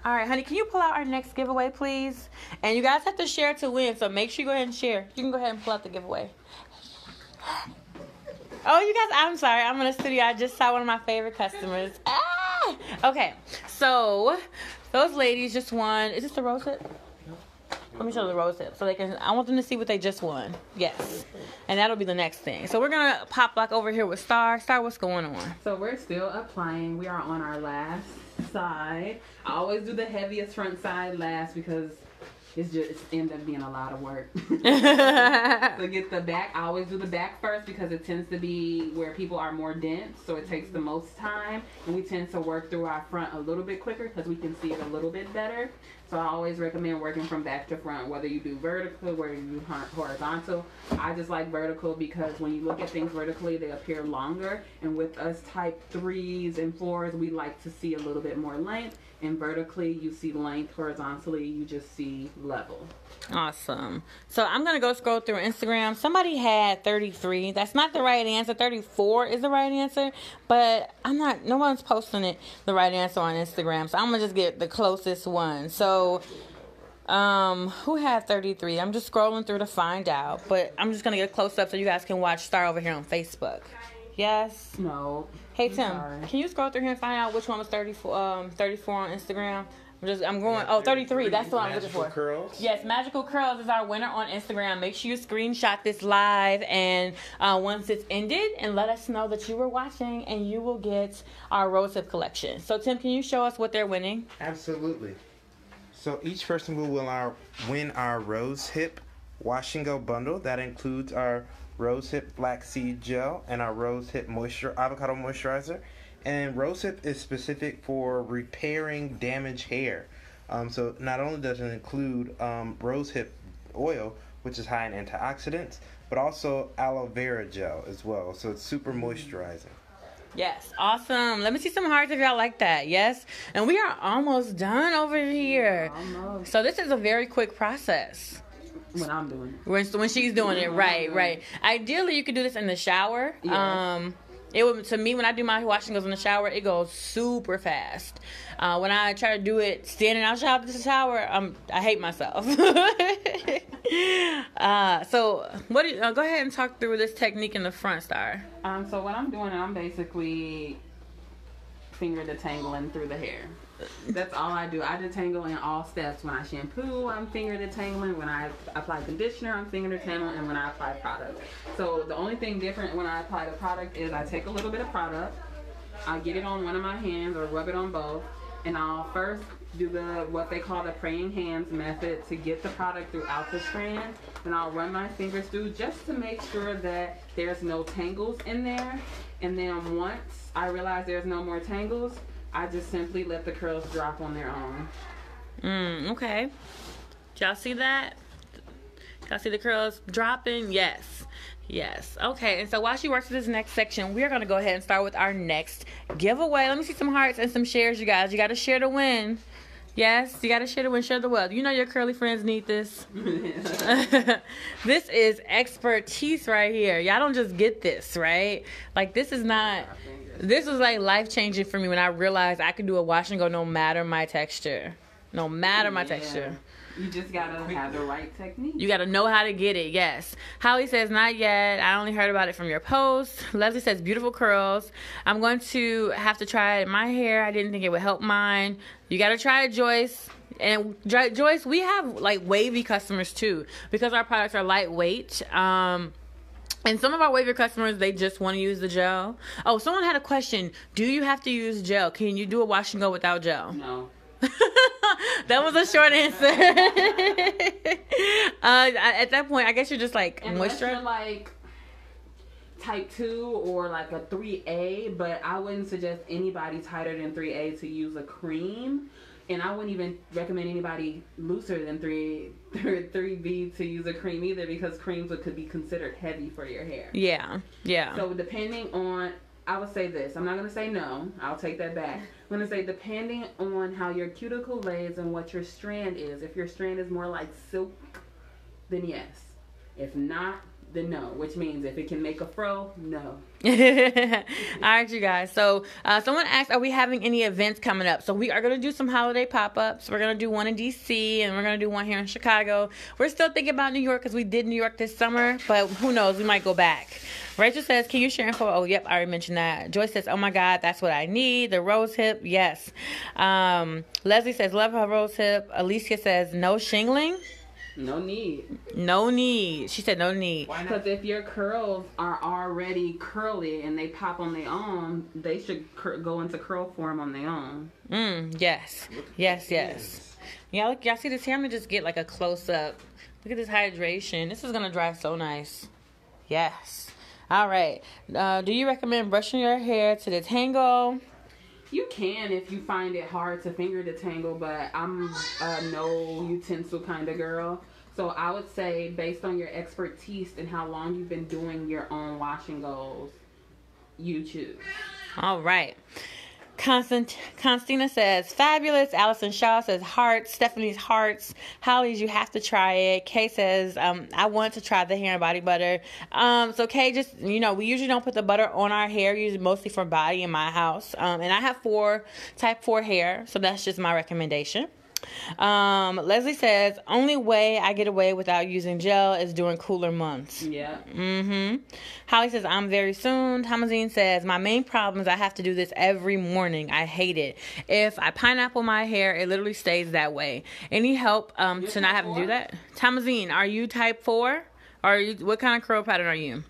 All right, honey, can you pull out our next giveaway, please? And you guys have to share to win. So make sure you go ahead and share. You can go ahead and pull out the giveaway. Oh, you guys, I'm sorry. I'm in the studio. I just saw one of my favorite customers. Ah! Okay, so those ladies just won. Is this the rose hip? Let me show the rose hip. So they can, I want them to see what they just won. Yes. And that'll be the next thing. So we're going to pop back over here with Star. Star, what's going on? So we're still applying. We are on our last side. I always do the heaviest front side last because it's just end up being a lot of work. So get the back. I always do the back first because it tends to be where people are more dense, so it takes the most time, and we tend to work through our front a little bit quicker because we can see it a little bit better. So I always recommend working from back to front, whether you do vertical, whether you do horizontal. I just like vertical because when you look at things vertically, they appear longer, and with us type 3s and 4s, we like to see a little bit more length. And vertically, you see length. Horizontally, you just see level. Awesome. So I'm going to go scroll through Instagram. Somebody had 33. That's not the right answer. 34 is the right answer. But I'm not, no one's posting it, the right answer on Instagram. So I'm going to just get the closest one. So who had 33? I'm just scrolling through to find out. But I'm just going to get a close up so you guys can watch Star over here on Facebook. Yes? No. Hey, Tim, can you scroll through here and find out which one was 34, 34 on Instagram? I'm going, oh, 33. That's what I'm looking for. Magical Curls. Yes, Magical Curls is our winner on Instagram. Make sure you screenshot this live, and once it's ended, and let us know that you were watching, and you will get our rosehip collection. So, Tim, can you show us what they're winning? Absolutely. So each person will win our rosehip wash and go bundle. That includes our rosehip flaxseed gel and our rosehip avocado moisturizer. And rosehip is specific for repairing damaged hair. So not only does it include rosehip oil, which is high in antioxidants, but also aloe vera gel as well. So it's super moisturizing. Yes, awesome. Let me see some hearts if y'all like that. Yes, and we are almost done over here. Almost. So this is a very quick process. When I'm doing it. When she's doing it, right. Ideally, you could do this in the shower. Yes. It would, to me, when I do my washing goes in the shower, it goes super fast. When I try to do it standing outside the shower, I hate myself. So what? Go ahead and talk through this technique in the front, Star. So what I'm doing, I'm basically finger detangling through the hair. That's all I do. I detangle in all steps. When I shampoo, I'm finger detangling. When I apply conditioner, I'm finger detangling. And when I apply product. So the only thing different when I apply the product is I take a little bit of product, I get it on one of my hands or rub it on both, and I'll first do the what they call the praying hands method to get the product throughout the strand. And I'll run my fingers through just to make sure that there's no tangles in there. And then once I realize there's no more tangles, I just simply let the curls drop on their own. Okay. Y'all see that? Y'all see the curls dropping? Yes. Yes. Okay, and so while she works with this next section, we're going to go ahead and start with our next giveaway. Let me see some hearts and some shares, you guys. You got to share to win. Yes, you got to share to win, share the wealth. You know your curly friends need this. This is expertise right here. Y'all don't just get this, right? Like, this is not... This was like life-changing for me when I realized I could do a wash and go no matter my texture. No matter my texture. You just gotta have the right technique. You gotta know how to get it, yes. Holly says, not yet. I only heard about it from your post. Leslie says, beautiful curls. I'm going to have to try it in my hair. I didn't think it would help mine. You gotta try it, Joyce. And Joyce, we have like wavy customers too because our products are lightweight. And some of our wavy customers, they just want to use the gel. Oh, someone had a question. Do you have to use gel? Can you do a wash and go without gel? No. That was a short answer. At that point, I guess you're just like unless moisturizer. You're like type 2 or like a 3A, but I wouldn't suggest anybody tighter than 3A to use a cream. And I wouldn't even recommend anybody looser than 3B to use a cream either because creams could be considered heavy for your hair. Yeah, yeah. So depending on, I would say this. I'm not going to say no. I'll take that back. I'm going to say depending on how your cuticle lays and what your strand is. If your strand is more like silk, then yes. If not, then no, which means if it can make a fro, no. All right, you guys. So someone asked, are we having any events coming up? So we are going to do some holiday pop-ups. We're going to do one in D.C. and we're going to do one here in Chicago. We're still thinking about New York because we did New York this summer, but who knows? We might go back. Rachel says, can you share info? Oh, yep, I already mentioned that. Joyce says, oh, my God, that's what I need. The rose hip, yes. Leslie says, love her rose hip. Alicia says, no shingling. No need. No need. She said no need. Why not? Because if your curls are already curly and they pop on their own, they should go into curl form on their own. Yes. Yes, yes. Yeah, look, y'all see this here? I'm going to just get like a close-up. Look at this hydration. This is going to dry so nice. Yes. All right. Do you recommend brushing your hair to detangle? You can if you find it hard to finger detangle, but I'm a no utensil kind of girl. So I would say based on your expertise and how long you've been doing your own wash and goes, you choose. All right. Constina says, fabulous. Allison Shaw says, hearts. Stephanie's hearts. Holly's, you have to try it. Kay says, I want to try the hair and body butter. So Kay, just, you know, we usually don't put the butter on our hair, usually mostly for body in my house. And I have type 4 hair, so that's just my recommendation. Leslie says, only way I get away without using gel is during cooler months. Yeah. Holly says, I'm very soon. Thomasine says, my main problem is I have to do this every morning. I hate it. If I pineapple my hair, it literally stays that way. Any help to not have to do that? Thomasine, are you type 4? Or what kind of curl pattern are you?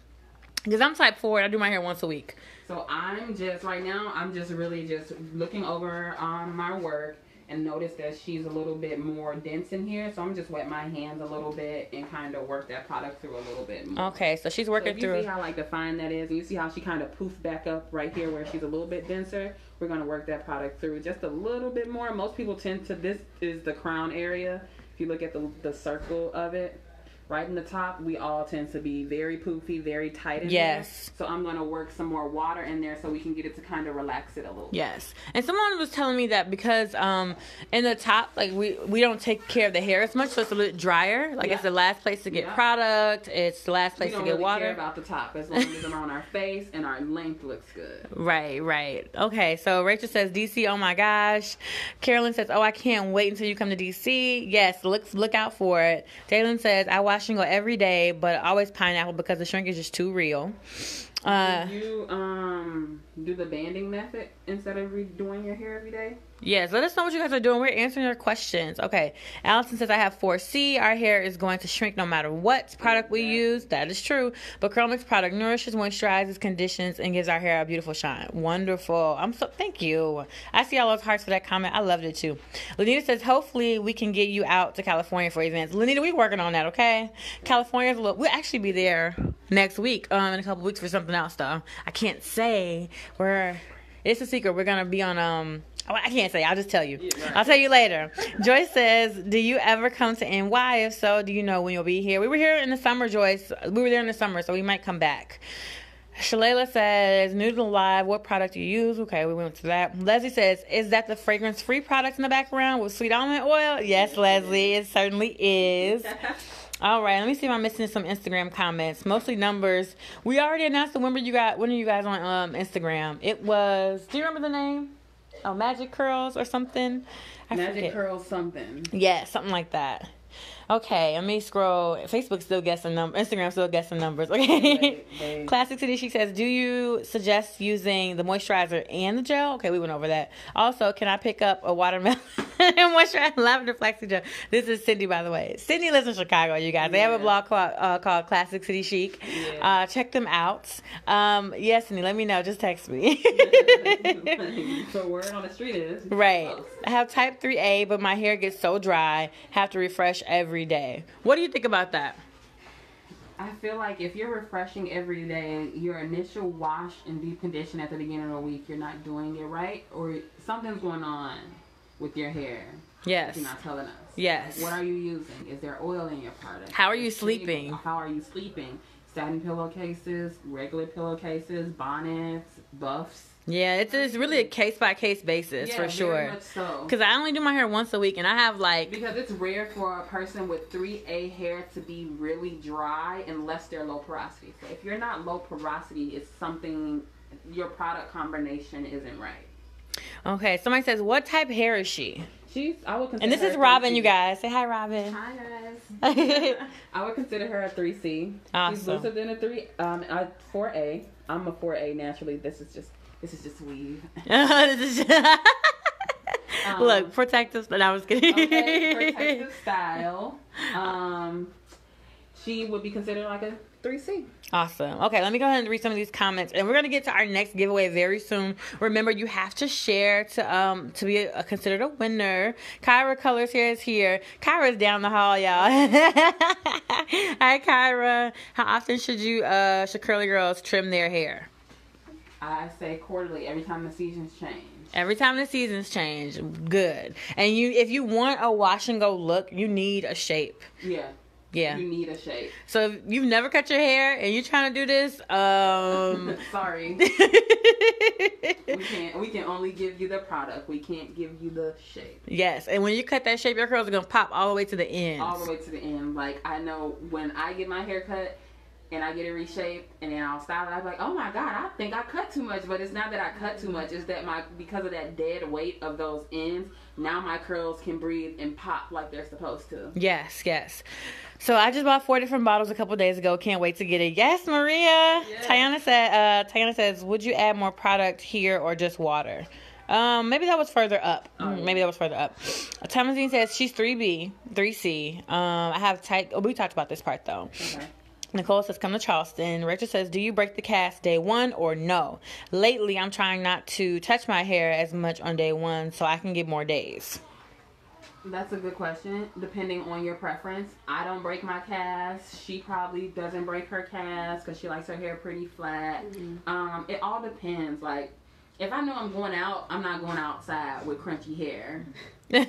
Because I'm type 4 and I do my hair once a week. So I'm just, right now, I'm just really just looking over my work. And notice that she's a little bit more dense in here. So I'm just wet my hands a little bit and kind of work that product through a little bit more. Okay, so she's working through. You see how like defined that is? And you see how she kind of poofed back up right here where she's a little bit denser? We're going to work that product through just a little bit more. Most people tend to, this is the crown area. If you look at the circle of it, right in the top, we all tend to be very poofy, very tight in there. So I'm going to work some more water in there so we can get it to kind of relax it a little bit. And someone was telling me that because in the top, like we don't take care of the hair as much, so it's a little drier. Like it's the last place to get product. It's the last place to get water. We don't really care about the top as long as it's on our face and our length looks good. Right, right. Okay, so Rachel says, D.C., oh my gosh. Carolyn says, oh, I can't wait until you come to D.C. Yes, look out for it. Jalen says, I watch shingle every day, but always pineapple because the shrinkage is too real. Do you do the banding method instead of redoing your hair every day? Yes, let us know what you guys are doing. We're answering your questions. Okay, Allison says, I have 4C. Our hair is going to shrink no matter what product we use. That is true. But CurlMix product nourishes, moisturizes, conditions, and gives our hair a beautiful shine. Wonderful. Thank you. I see all those hearts for that comment. I loved it too. Lenita says, hopefully we can get you out to California for events. Lenita, we're working on that, okay? California's a little, we'll actually be there next week, in a couple weeks for something else though. I can't say. It's a secret. We're going to be on, I can't say. I'll just tell you. I'll tell you later. Joyce says, do you ever come to NY? If so, do you know when you'll be here? We were here in the summer, Joyce. We were there in the summer, so we might come back. Shalala says, new to the live, what product do you use? Okay, we went to that. Leslie says, is that the fragrance-free product in the background with sweet almond oil? Yes, Leslie, it certainly is. All right, let me see if I'm missing some Instagram comments. Mostly numbers. We already announced the when are you guys on Instagram? It was, do you remember the name? Oh, Magic Curls or something. I forget. Curls something. Yeah, something like that. Okay, let me scroll. Facebook's still guessing numbers. Instagram's still guessing numbers. Okay. Right. Classic City, she says, do you suggest using the moisturizer and the gel? Okay, we went over that. Also, can I pick up a watermelon moisturizer lavender flaxseed gel? This is Cindy, by the way. Cindy lives in Chicago, you guys. They have a blog called Classic City Chic. Yeah. Check them out. Yes, Cindy, let me know. Just text me. So word on the street is. Right. I have type 3A, but my hair gets so dry. Have to refresh every day. What do you think about that? I feel like if you're refreshing every day, your initial wash and deep condition at the beginning of the week, you're not doing it right, or something's going on with your hair. Yes. You're not telling us. Yes. What are you using? Is there oil in your product? How are you sleeping? How are you sleeping? Satin pillowcases, regular pillowcases, bonnets, buffs. Yeah, it's really a case-by-case basis, for sure. Yeah, very much so. Because I only do my hair once a week, and I have, like... Because it's rare for a person with 3A hair to be really dry unless they're low porosity. So if you're not low porosity, it's something... Your product combination isn't right. Okay, somebody says, what type of hair is she? She's... I would consider and this is Robin, you guys. Say hi, Robin. Hi, guys. I would consider her a 3C. Awesome. She's looser than a 4A. I'm a 4A, naturally. This is just weave. Look, protective style. No, I was kidding. Okay, protective style. She would be considered like a 3C. Awesome. Okay, let me go ahead and read some of these comments, and we're gonna get to our next giveaway very soon. Remember, you have to share to be considered a winner. Kyra Colors Hair is here. Kyra's down the hall, y'all. Hi, Kyra. How often should curly girls trim their hair? I say quarterly, every time the seasons change. Every time the seasons change. Good. And if you want a wash and go look, you need a shape. Yeah. Yeah. You need a shape. So if you've never cut your hair and you're trying to do this, sorry. We can only give you the product. We can't give you the shape. Yes, and when you cut that shape, your curls are gonna pop all the way to the end. All the way to the end. Like, I know when I get my hair cut and I get it reshaped, and then I'll style it. I'm like, oh my God, I think I cut too much. But it's not that I cut too much. It's that because of that dead weight of those ends, now my curls can breathe and pop like they're supposed to. Yes, yes. So I just bought 4 different bottles a couple of days ago. Can't wait to get it. Yes, Maria. Yes. Tiana says, would you add more product here or just water? Maybe that was further up. Maybe that was further up. Thomasine says she's 3B, 3C. I have tight. Oh, we talked about this part though. Okay. Nicole says, come to Charleston. Rachel says, do you break the cast day one or no? Lately, I'm trying not to touch my hair as much on day one so I can get more days. That's a good question, depending on your preference. I don't break my cast. She probably doesn't break her cast because she likes her hair pretty flat. Mm-hmm. It all depends. Like, if I know I'm going out, I'm not going outside with crunchy hair. So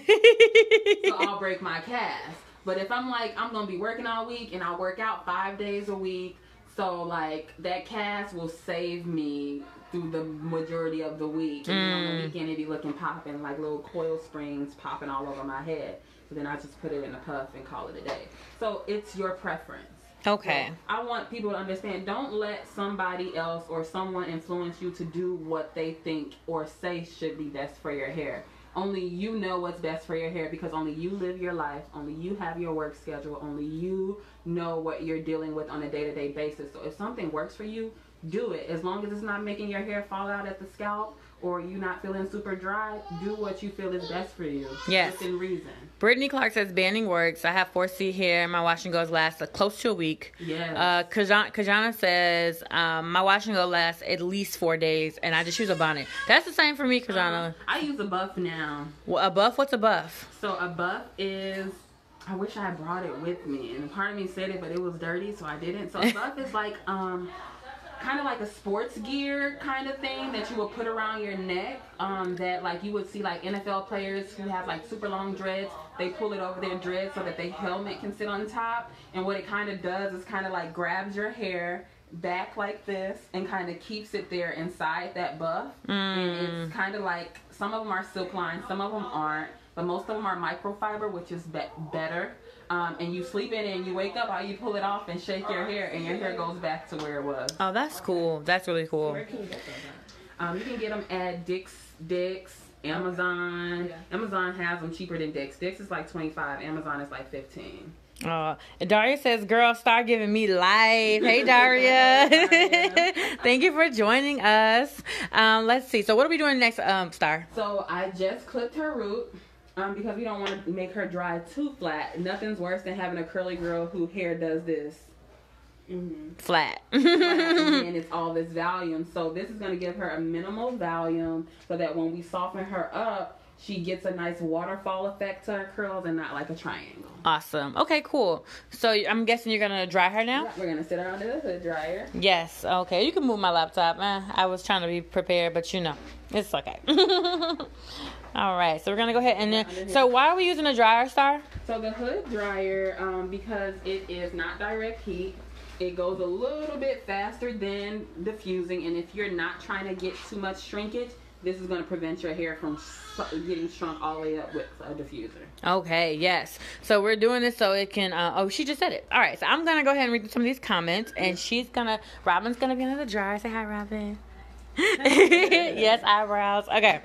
I'll break my cast. But if I'm like, I'm going to be working all week and I work out 5 days a week, so like that cast will save me through the majority of the week. And on the weekend, it be looking popping, like little coil springs popping all over my head. So then I just put it in a puff and call it a day. So it's your preference. Okay. So I want people to understand, don't let somebody else or someone influence you to do what they think or say should be best for your hair. Only you know what's best for your hair, because only you live your life, only you have your work schedule, only you know what you're dealing with on a day-to-day basis. So if something works for you, do it. As long as it's not making your hair fall out at the scalp or you're not feeling super dry, do what you feel is best for you. Yes. Within reason. Brittany Clark says, banding works. I have 4C hair. My wash and goes last close to a week. Yes. Kajana says, my wash and go lasts at least 4 days, and I just use a bonnet. That's the same for me, Kajana. I use a buff now. Well, a buff? What's a buff? So a buff is... I wish I brought it with me, and part of me said it, but it was dirty, so I didn't. So a buff is like... kind of like a sports gear kind of thing that you would put around your neck, that like you would see like NFL players who have like super long dreads, they pull it over their dreads so that their helmet can sit on top. And what it kind of does is kind of like grabs your hair back like this and kind of keeps it there inside that buff. And it's kind of like, some of them are silk lined, some of them aren't, but most of them are microfiber, which is better. And you sleep in it and you wake up, you pull it off and shake your hair, and your hair goes back to where it was. Oh, that's cool. That's really cool. Where can you get them? You can get them at Dick's, Amazon. Okay. Yeah. Amazon has them cheaper than Dick's. Dick's is like $25. Amazon is like $15. Daria says, girl, Star giving me life. Hey, Daria. Thank you for joining us. Let's see. So what are we doing next, Star? So I just clipped her root. Because we don't want to make her dry too flat. Nothing's worse than having a curly girl who hair does this. Flat. And it's all this volume. So this is going to give her a minimal volume so that when we soften her up, she gets a nice waterfall effect to her curls and not like a triangle. Awesome. Okay, cool. So I'm guessing you're going to dry her now? Yeah, we're going to sit her under the hood dryer. Yes. Okay. You can move my laptop. I was trying to be prepared, but you know, it's okay. All right, so we're gonna go ahead and then. So why are we using a dryer, Star? So the hood dryer, because it is not direct heat, it goes a little bit faster than diffusing, and if you're not trying to get too much shrinkage, this is going to prevent your hair from getting shrunk all the way up with a diffuser. Okay, yes. So we're doing this so it can, oh, she just said it. All right, so I'm gonna go ahead and read some of these comments, and she's gonna, Robin's gonna be under the dryer. Say hi, Robin. Yes, eyebrows. Okay.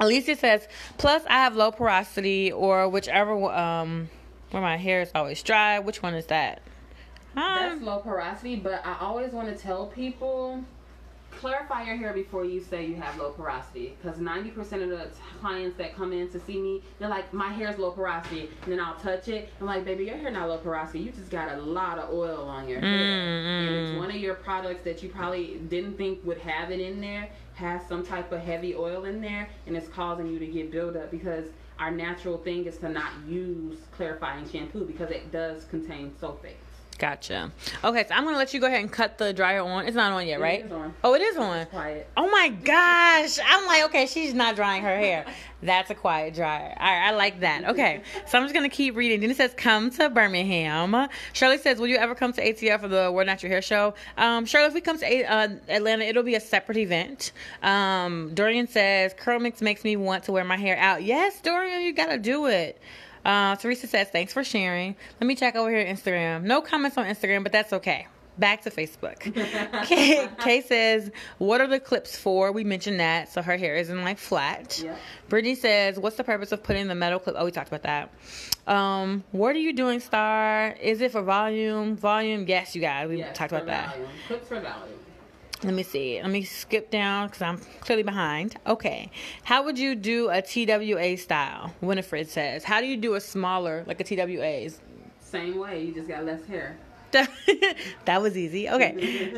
Alicia says, plus I have low porosity, or whichever, where my hair is always dry. Which one is that? That's low porosity, but I always want to tell people, clarify your hair before you say you have low porosity. Because 90% of the clients that come in to see me, they're like, my hair's low porosity. And then I'll touch it. I'm like, baby, your hair not low porosity. You just got a lot of oil on your hair. And it's one of your products that you probably didn't think would have it in there, has some type of heavy oil in there, and it's causing you to get buildup, because our natural thing is to not use clarifying shampoo because it does contain sulfates. Gotcha. Okay, so I'm going to let you go ahead and cut the dryer on. It's not on yet, right? It is on. Oh, it is on. It's quiet. Oh, my gosh. I'm like, okay, she's not drying her hair. That's a quiet dryer. All right, I like that. Okay, so I'm just going to keep reading. Then it says, come to Birmingham. Shirley says, will you ever come to ATL for the World Natural Hair Show? Shirley, if we come to Atlanta, it'll be a separate event. Dorian says, CurlMix makes me want to wear my hair out. Yes, Dorian, you got to do it. Teresa says, thanks for sharing. Let me check over here Instagram. No comments on Instagram, but that's okay. Back to Facebook. Kay says, what are the clips for? We mentioned that, so her hair isn't like flat. Yeah. Brittany says, what's the purpose of putting the metal clip? Oh, we talked about that. What are you doing, Star? Is it for volume? Volume, yes, you guys. We talked about that. Volume. Clips for volume. Let me see. Let me skip down because I'm clearly behind. Okay. How would you do a TWA style? Winifred says. How do you do a smaller, like a TWA's? Same way. You just got less hair. That was easy. Okay.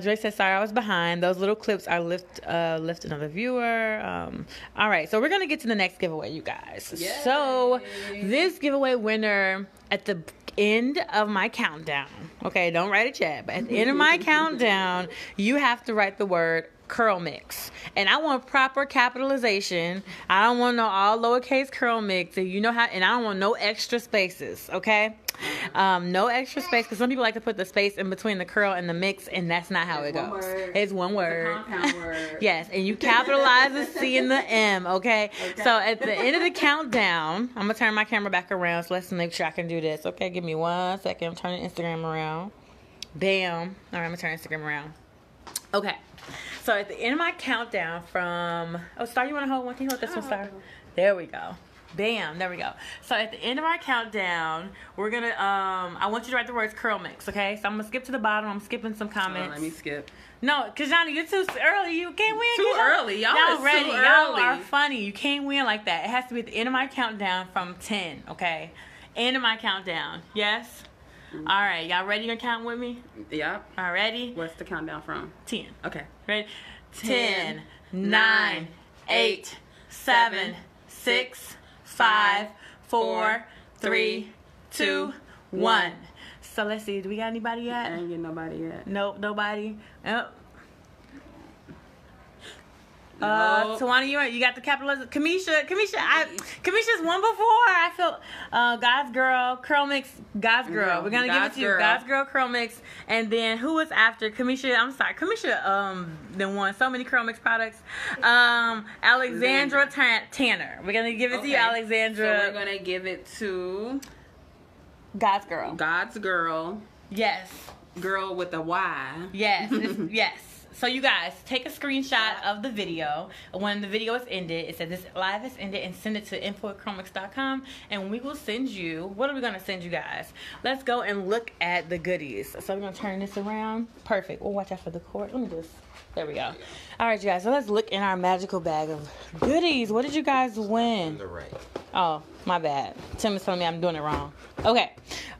Dre says, sorry, I was behind. Those little clips are lift another viewer. All right. So we're going to get to the next giveaway, you guys. Yay. So this giveaway winner at the end of my countdown, okay, don't write it yet, but at the end of my countdown, you have to write the word CurlMix, and I want proper capitalization. I don't want no all lowercase CurlMix, and you know how, and I don't want no extra spaces, okay? No extra space, because some people like to put the space in between the curl and the mix, and that's not how it goes. It's one word. It's a compound word. Yes, and you capitalize the C and the M, okay? So at the end of the countdown, I'm going to turn my camera back around, so let's make sure I can do this, okay? Give me 1 second. I'm turning Instagram around. Bam. All right, I'm going to turn Instagram around. Okay, so at the end of my countdown from... Oh, Star, you want to hold one? Can you hold this one, Star? There we go. Bam, there we go. So at the end of our countdown, we're gonna I want you to write the words CurlMix, okay? So I'm gonna skip to the bottom. I'm skipping some comments. Let me skip. No, Kajani, you're too early. You can't win. Too early. Y'all ready. Y'all are funny. You can't win like that. It has to be at the end of my countdown from 10, okay? End of my countdown. Yes? Mm-hmm. All right. Y'all ready to count with me? Yep. All ready? What's the countdown from? 10. Okay. Ready? 10, 9, 8, 7, 6, 5, 4, 3, 2, 1. So let's see, do we got anybody yet? I ain't getting nobody yet. Nope, nobody. Nope. Nope. Tawana, you got the capitalism. Kamisha's won before. I feel God's Girl, Curl Mix, God's Girl. We're gonna give it to you. God's Girl, Curl Mix. And then who was after Kamisha? I'm sorry, Kamisha then won so many Curl Mix products. Alexandra Tanner. We're gonna give it to you, Alexandra. So we're gonna give it to God's Girl. God's Girl. Yes. Girl with a Y. Yes. Yes. So you guys, take a screenshot of the video. When the video is ended, it says this live is ended, and send it to info@curlmix.com, and we will send you, what are we going to send you guys? Let's go and look at the goodies. So we're going to turn this around. Perfect. We'll watch out for the cord. Let me just, there we go. All right, you guys, so let's look in our magical bag of goodies. What did you guys win? The right. Oh, my bad. Tim is telling me I'm doing it wrong. Okay.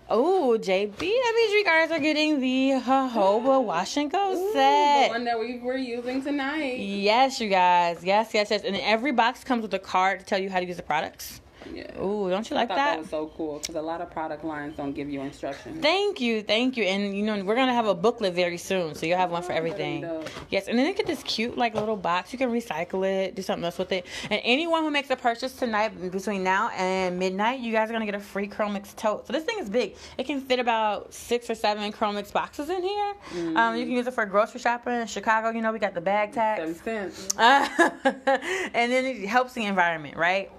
Oh, JB, that means you guys are getting the jojoba wash and go set. The one that we were using tonight. Yes, you guys. Yes, yes, yes. And every box comes with a card to tell you how to use the products. Yeah. Ooh, don't you like that? That was so cool because a lot of product lines don't give you instructions. Thank you, thank you. And you know, we're gonna have a booklet very soon, so you'll have one for everything. Yes, and then you get this cute like little box. You can recycle it, do something else with it. And anyone who makes a purchase tonight between now and midnight, you guys are gonna get a free CurlMix tote. So this thing is big. It can fit about 6 or 7 CurlMix boxes in here. Mm-hmm. You can use it for grocery shopping in Chicago. You know, we got the bag tax. 7 cents. And then it helps the environment, right?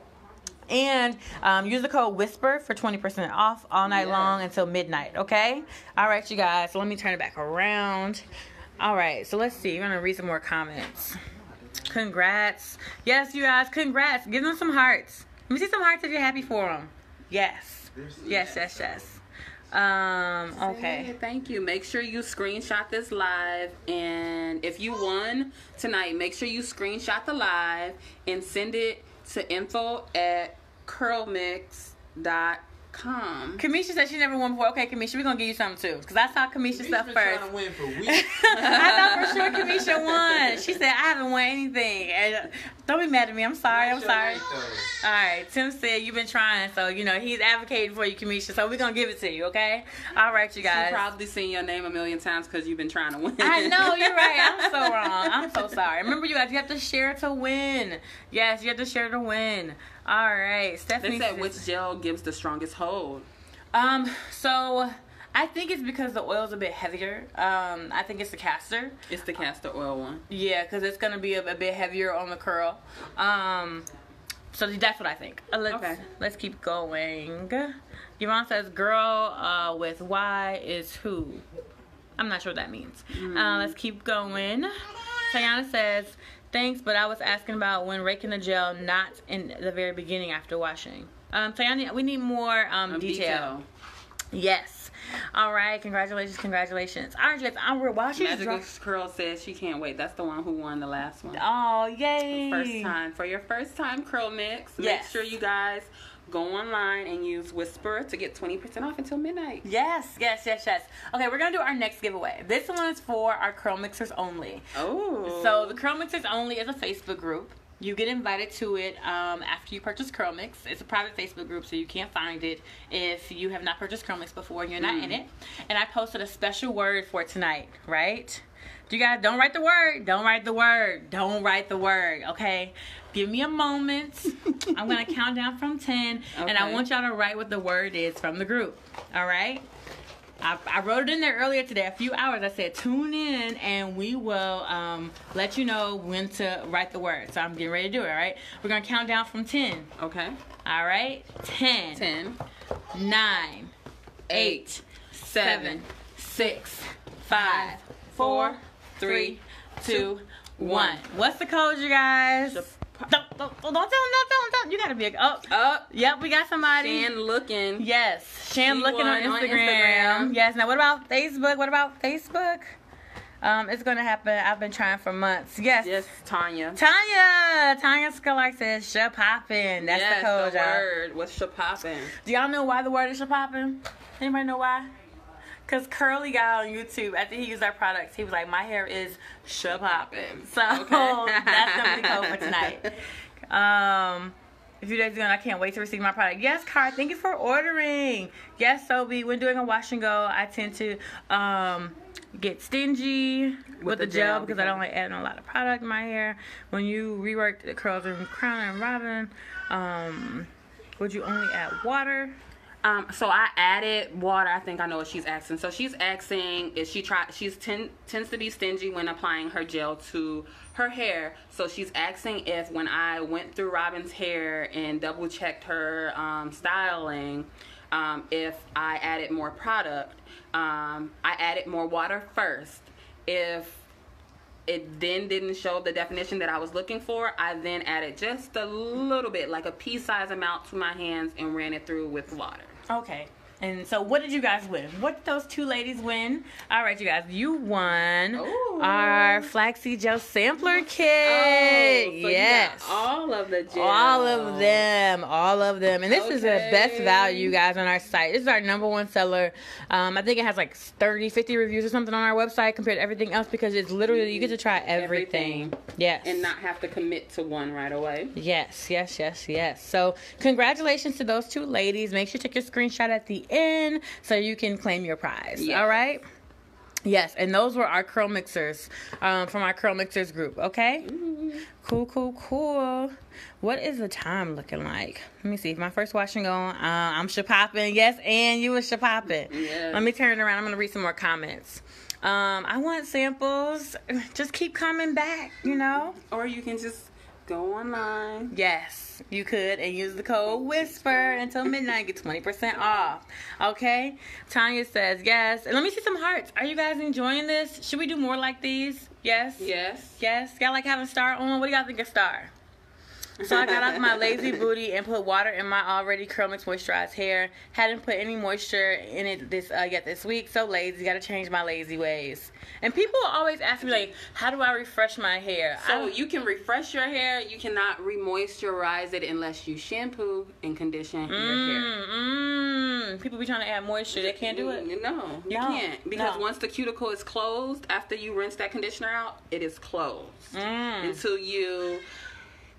And use the code WHISPER for 20% off all night long until midnight, okay? All right, you guys. So let me turn it back around. All right. So let's see. We're going to read some more comments. Congrats. Yes, you guys. Congrats. Give them some hearts. Let me see some hearts if you're happy for them. Yes. Yes, yes, yes. Okay. Thank you. Make sure you screenshot this live, and if you won tonight, make sure you screenshot the live and send it to info@curlmix.com. Kamisha said she never won before. Okay, Kamisha, we're going to give you something, too. Because I saw Kamisha stuff first. To win for weeks. I thought for sure Kamisha won. She said, I haven't won anything. And don't be mad at me. I'm sorry. I'm sorry. All right. Tim said, you've been trying. So, you know, he's advocating for you, Kamisha. So, we're going to give it to you, okay? All right, you guys. You've probably seen your name a million times because you've been trying to win. I know. You're right. I'm so wrong. I'm so sorry. Remember, you guys, you have to share to win. Yes, you have to share to win. All right, Stephanie. They said which gel gives the strongest hold? So I think it's because the oil's a bit heavier. I think it's the castor. It's the castor oil one. Yeah, because it's gonna be a bit heavier on the curl. So that's what I think. Let's keep going. Yvonne says, "Girl with Y is who?" I'm not sure what that means. Let's keep going. Tayana says, thanks, but I was asking about when raking the gel, not in the very beginning after washing. Tayana, we need more detail. Yes. All right. Congratulations. Congratulations. All right, guys. We're watching. Magical Curl says she can't wait. That's the one who won the last one. Oh, yay. First time. For your first time curl mix, make sure you guys go online and use Whisper to get 20% off until midnight. Yes, yes, yes, yes. Okay, we're going to do our next giveaway. This one is for our Curl Mixers Only. Oh. So the Curl Mixers Only is a Facebook group. You get invited to it after you purchase Curl Mix. It's a private Facebook group, so you can't find it if you have not purchased Curl Mix before and you're not in it. And I posted a special word for tonight, right? You guys, don't write the word. Don't write the word. Don't write the word, okay? Give me a moment. I'm going to count down from 10, and I want y'all to write what the word is from the group, all right? I wrote it in there earlier today, a few hours. I said, tune in, and we will let you know when to write the word. So I'm getting ready to do it, all right? We're going to count down from 10. Okay. All right? 10. 10. 9. 8. 7. 6. 5. 4. 3, 2, 1. What's the code, you guys? Don't tell them, don't tell them. You gotta be up. Yep, we got somebody. Shan Looking. Yes, Shan Looking on Instagram. Yes. Now, what about Facebook? What about Facebook? It's going to happen. I've been trying for months. Yes. Yes, Tanya. Tanya Skullark says, shapoppin'. That's yes, the code, y'all. Word. What's shapoppin'? Do y'all know why the word is shapoppin'? Anybody know why? Because Curly got on YouTube. After he used our products, he was like, my hair is shapoppin'. So, okay. That's going to be code for tonight. A few days ago, and I can't wait to receive my product. Yes, Car, thank you for ordering. Yes, Sobe, when doing a wash and go, I tend to get stingy with the gel because I don't like adding a lot of product in my hair. When you reworked the curls in Crown and Robin, would you only add water? So I added water. I think I know what she's asking. So she's asking if she tends to be stingy when applying her gel to her hair. So she's asking if when I went through Robin's hair and double checked her styling, if I added more product. I added more water first. If it then didn't show the definition that I was looking for, I then added just a little bit, like a pea-sized amount to my hands and ran it through with water. Okay. And so what did you guys win? What did those two ladies win? All right, you guys, you won our Flaxseed Gel Sampler Kit. Oh, so yes. All of the gel. All of them. All of them. And this is the best value, you guys, on our site. This is our #1 seller. I think it has like 30, 50 reviews or something on our website compared to everything else because it's literally, you get to try everything. Yes. And not have to commit to one right away. Yes, yes, yes, yes. So congratulations to those two ladies. Make sure you take your screenshot at the in so you can claim your prize. Yes. All right. Yes, and those were our curl mixers from our curl mixers group. Okay. Mm-hmm. Cool. What is the time looking like? Let me see. My first wash and go. I'm shapoppin'. Yes, and you was shapoppin'. Yes. Let me turn it around. I'm gonna read some more comments. I want samples. Just keep coming back, you know. Or you can just go online. Yes, you could, and use the code WHISPER until midnight. Get 20% off. Okay. Tanya says yes. And let me see some hearts. Are you guys enjoying this? Should we do more like these? Yes. Yes. Yes. Y'all like having Star on? What do y'all think of Star? So I got off my lazy booty and put water in my already CurlMix moisturized hair. Hadn't put any moisture in it yet this week. So lazy. Got to change my lazy ways. And people always ask me, like, how do I refresh my hair? So you can refresh your hair. You cannot re-moisturize it unless you shampoo and condition your hair. People be trying to add moisture. They can't do it. No, you can't. Because once the cuticle is closed, after you rinse that conditioner out, it is closed. Until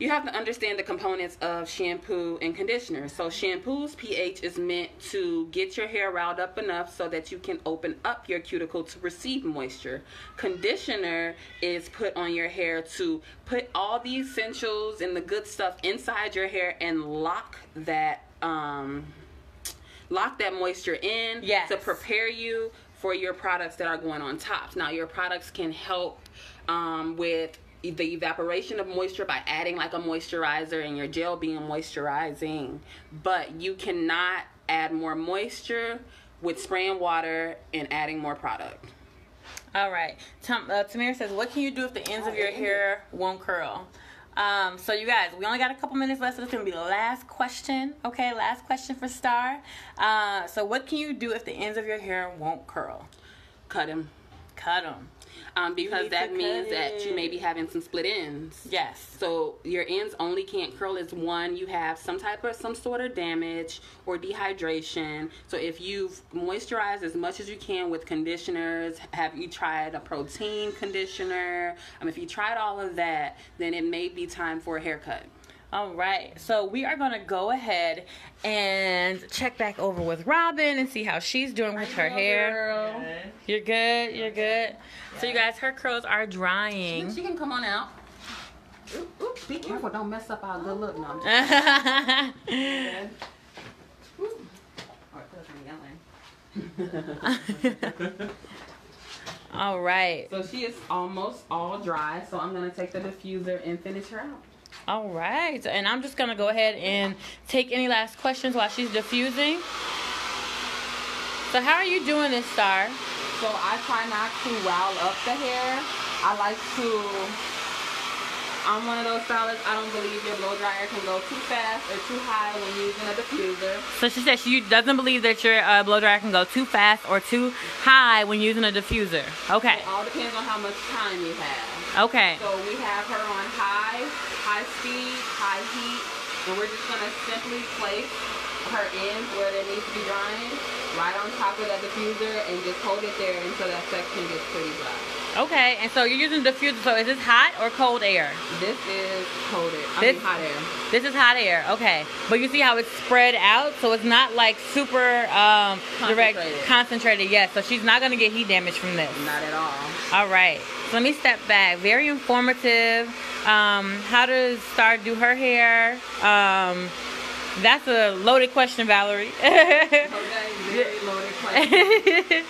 you have to understand the components of shampoo and conditioner. So shampoo's pH is meant to get your hair riled up enough so that you can open up your cuticle to receive moisture. Conditioner is put on your hair to put all the essentials and the good stuff inside your hair and lock that moisture in to prepare you for your products that are going on top. Now your products can help with the evaporation of moisture by adding like a moisturizer and your gel being moisturizing, but you cannot add more moisture with spraying water and adding more product. All right. Tamir says, what can you do if the ends of your hair won't curl? So you guys, we only got a couple minutes left, so it's gonna be the last question. Okay, last question for Star. So what can you do if the ends of your hair won't curl? Cut them. Because that means that you may be having some split ends. Yes. So your ends only can't curl as one. You have some sort of damage or dehydration. So if you've moisturized as much as you can with conditioners, have you tried a protein conditioner? If you tried all of that, then it may be time for a haircut. All right, so we are going to go ahead and check back over with Robin and see how she's doing with her hair. Good. You're good? You're good? So, you guys, her curls are drying. She can come on out. Oops, be careful. Don't mess up our good look. No, I'm just kidding. All right. So, she is almost all dry, so I'm going to take the diffuser and finish her out. All right, and I'm just going to go ahead and take any last questions while she's diffusing. So how are you doing this, Star? So I try not to rile up the hair. I like to I'm one of those stylists. I don't believe your blow dryer can go too fast or too high when using a diffuser. So she said she doesn't believe that your blow dryer can go too fast or too high when using a diffuser. Okay. It all depends on how much time you have. Okay. So we have her on high speed, high heat, and we're just gonna simply place her ends where they need to be drying, right on top of that diffuser, and just hold it there until that section gets pretty dry. Okay, and so you're using the diffuser, so is this hot or cold air? This is cold air. I mean hot air. This is hot air, okay. But you see how it's spread out, so it's not like super concentrated, yes. So she's not gonna get heat damage from this. Not at all. All right, so let me step back. Very informative. How does Star do her hair? That's a loaded question, Valerie. Okay, very loaded question.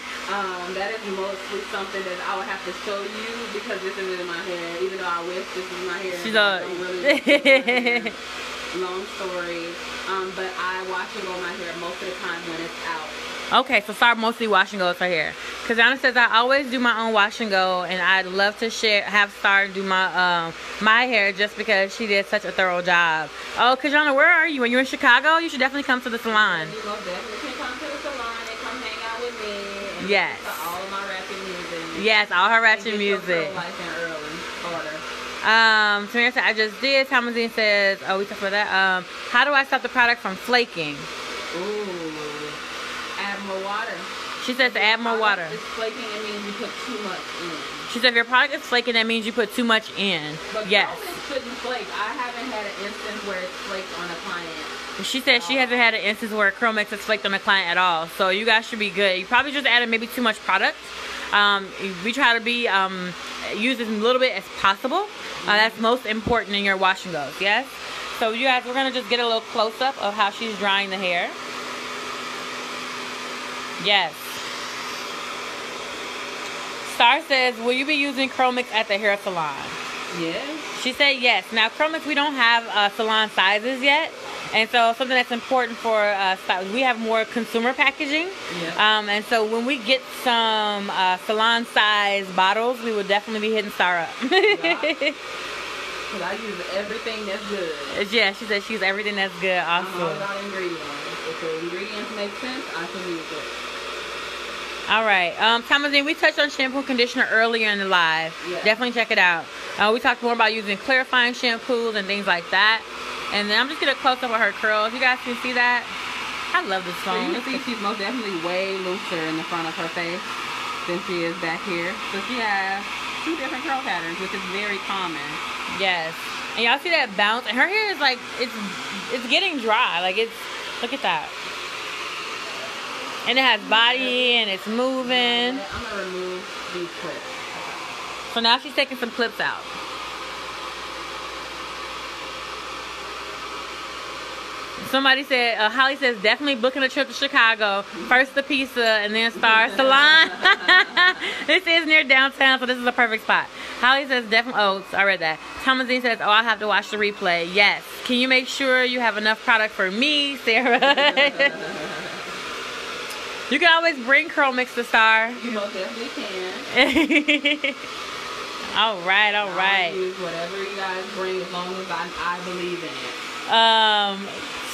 That is mostly something that I would have to show you because this isn't in my hair, even though I wish this was my hair. She's a really long story. But I wash and go my hair most of the time when it's out. Okay, so Star mostly wash and goes her hair. Kaziana says, I always do my own wash and go, and I'd love to have Star do my hair just because she did such a thorough job. Oh, Kaziana, where are you? When you're in Chicago, you should definitely come to the salon. You definitely can come to the salon and come hang out with me. And yes. All of my ratchet music. Yes, all her ratchet music. Samira said, I just did. Thomasine says, oh, we talked about that. How do I stop the product from flaking? Ooh. More water. She says to add more water. If your product is flaking, it means you put too much in. She said if your product is flaking, that means you put too much in. But yes. It shouldn't flake. I haven't had an instance where it's flaked on a client. She said she hasn't had an instance where CurlMix has flaked on a client at all. So you guys should be good. You probably just added maybe too much product. We try to be use as little bit as possible. That's most important in your wash and goes. Yes. So you guys, we're gonna just get a little close up of how she's drying the hair. Yes. Star says, will you be using CurlMix at the hair salon? Yes. She said yes. Now, CurlMix, we don't have salon sizes yet. And so something that's important for us, we have more consumer packaging. Yeah. And so when we get some salon size bottles, we will definitely be hitting Star up. Yeah. Because I use everything that's good. Yeah, she said she uses everything that's good also. About ingredients. If the ingredients make sense, I can use it. All right, Thomasine, we touched on shampoo conditioner earlier in the live. Yeah. Definitely check it out. We talked more about using clarifying shampoos and things like that. And then I'm just gonna close up with her curls. You guys can see that. I love this phone. So you can see she's most definitely way looser in the front of her face than she is back here. So she has two different curl patterns, which is very common. Yes, and y'all see that bounce? And her hair is like, it's getting dry. Like it's, look at that. And it has body and it's moving. I'm gonna remove these clips. So now she's taking some clips out. Somebody said, Holly says, definitely booking a trip to Chicago. First the pizza and then Star Salon. This is near downtown, so this is a perfect spot. Holly says, definitely, oh, I read that. Thomasine says, oh, I'll have to watch the replay. Yes. Can you make sure you have enough product for me, Sarah? You can always bring CurlMix to Star. You most definitely can. All right, all right. I'll use whatever you guys bring as long as I believe in it.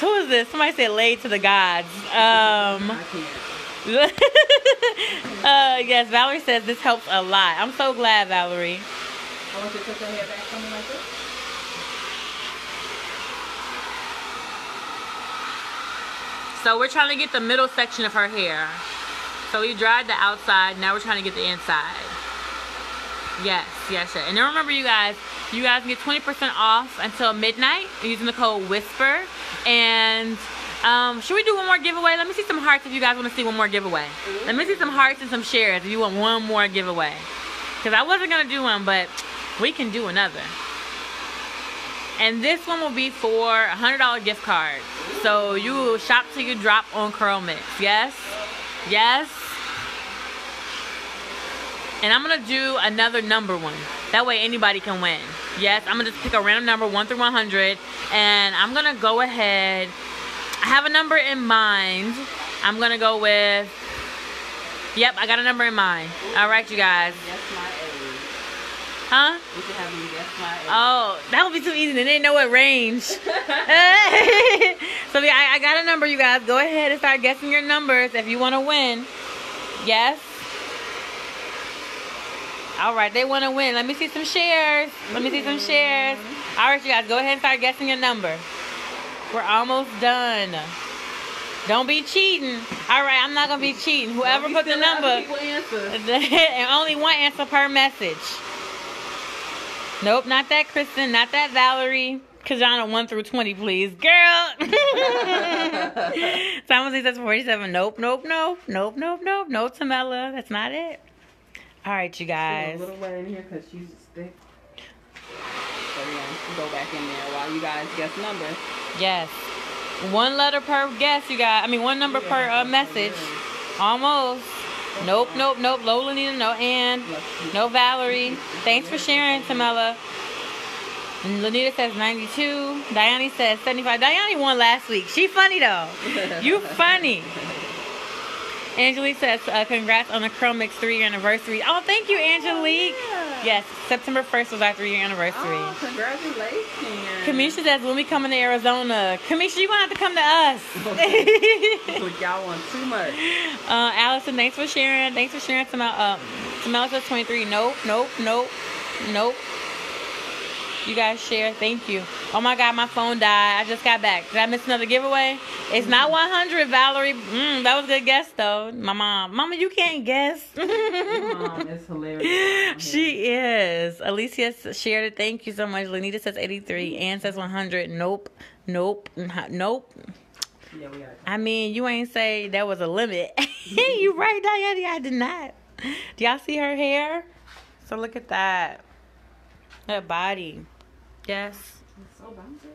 Who is this? Somebody said laid to the gods. I can't. Yes, Valerie says this helps a lot. I'm so glad, Valerie. I want you to put your hair back something like this. So we're trying to get the middle section of her hair. So we dried the outside. Now we're trying to get the inside. Yes, yes, yes. And then remember, you guys can get 20% off until midnight using the code WHISPER. And should we do one more giveaway? Let me see some hearts if you guys want to see one more giveaway. Let me see some hearts and some shares if you want one more giveaway. Because I wasn't going to do one, but we can do another. And this one will be for a $100 gift card. So you will shop till you drop on CurlMix. Yes? Yes? And I'm going to do another number one. That way anybody can win. Yes, I'm going to just pick a random number, 1 through 100. And I'm going to go ahead. I have a number in mind. I'm going to go with... Yep, I got a number in mind. All right, you guys. That's my age. Huh? You can have me guess my age. Oh, that would be too easy. They didn't know what range. So yeah, I got a number, you guys. Go ahead and start guessing your numbers if you want to win. Yes. All right, they want to win. Let me see some shares. Let me see some shares. All right, you guys, go ahead and start guessing your number. We're almost done. Don't be cheating. All right, I'm not going to be cheating. Whoever put the number, and only one answer per message. Nope, not that Kristen, not that Valerie. Kajana, 1 through 20, please. Girl! Simon says that's 47. Nope, nope, nope. Nope, nope, nope. No, Tamela. That's not it. All right, you guys. She's a little wet in here because she's thick. So, yeah, go back in there while you guys guess numbers. Yes. One letter per guess, you guys. I mean, one number per message. Almost. Nope, nope, nope. Lola, Nina, no Ann, no Valerie. Thanks for sharing, Tamela. Lanita says 92. Diane says 75. Diane won last week. She funny, though. You funny. Angelique says, congrats on the CurlMix 3-year anniversary. Oh, thank you, Angelique. Oh, yeah. Yes, September 1st was our 3-year anniversary. Oh, congratulations. Kamisha says, when we coming to Arizona. Kamisha, you're going to have to come to us. Y'all want too much. Allison, thanks for sharing. Thanks for sharing. Tamela says 23. Nope, nope, nope, nope. You guys share. Thank you. Oh, my God. My phone died. I just got back. Did I miss another giveaway? It's not 100, Valerie. That was a good guess, though. My mom. Mama, you can't guess. Your mom is hilarious. She is. Alicia shared it. Thank you so much. Lanita says 83. Ann says 100. Nope. Nope. Nope. Yeah, we got it. I mean, you ain't say there was a limit. You right, Diane. I did not. Do y'all see her hair? So look at that. Her body. Yes. It's so bouncy.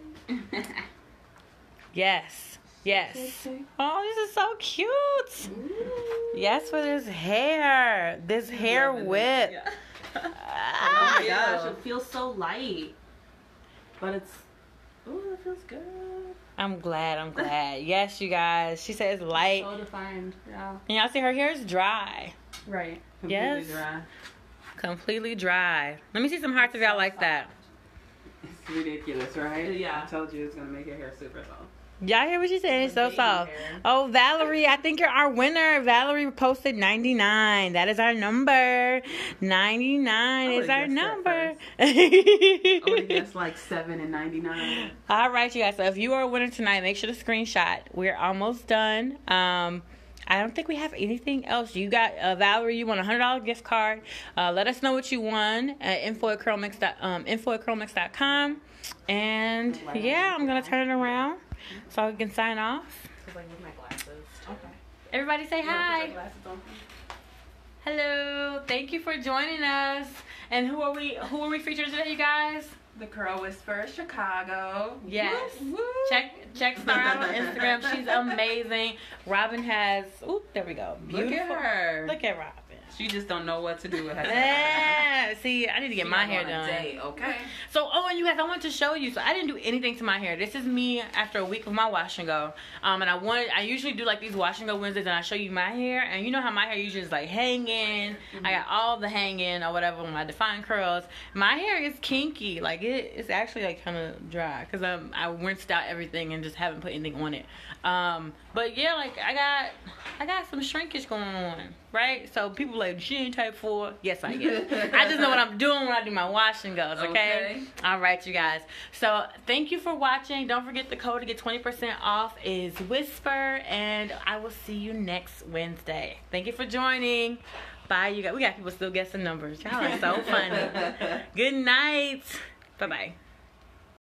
Yes. Yes. Oh, this is so cute. Ooh. Yes, with his hair. This hair whip. Yeah. Oh my gosh, it feels so light. But it's, ooh, it feels good. I'm glad, I'm glad. Yes, you guys. She said it's light. It's so defined. Yeah. And y'all see her hair is dry. Right. Completely dry. Completely dry. Let me see some hearts if y'all like that. It's ridiculous, right? Yeah. I told you it's gonna make your hair super soft. Y'all hear what she said? It's so soft. Hair. Oh, Valerie, I think you're our winner. Valerie posted 99. That is our number. 99 is our number. I would guess like 7 and 99. All right, you guys. So if you are a winner tonight, make sure to screenshot. We're almost done. I don't think we have anything else. You got, Valerie, you want a $100 gift card. Let us know what you won at info@curlmix.com. And, yeah, I'm going to turn it around so we can sign off. Because I need my glasses. Okay. Everybody say hi. Put your glasses on. Hello. Thank you for joining us. And who are we featuring today, you guys? The Curl Whisperer Chicago. Yes. Woo, woo. Check Star out on Instagram. She's amazing. Robin has, oop, there we go. Beautiful. Look at her. Look at Robin. She just don't know what to do with her. Yeah. See, I need to get my hair done. Day, okay. So, oh, and you guys, I want to show you. So, I didn't do anything to my hair. This is me after a week of my wash and go. And I usually do like these wash and go Wednesdays, and I show you my hair. And you know how my hair usually is like hanging. I got all the hanging or whatever with my defined curls. My hair is kinky. Like it's actually like kind of dry because I rinsed out everything and just haven't put anything on it. But yeah, like I got some shrinkage going on. Right? So people like, she ain't type 4. Yes, I am. I just know what I'm doing when I do my wash and goes, okay? All right, you guys. So thank you for watching. Don't forget the code to get 20% off is Whisper, and I will see you next Wednesday. Thank you for joining. Bye, you guys. We got people still guessing numbers. Y'all are so funny. Good night. Bye-bye.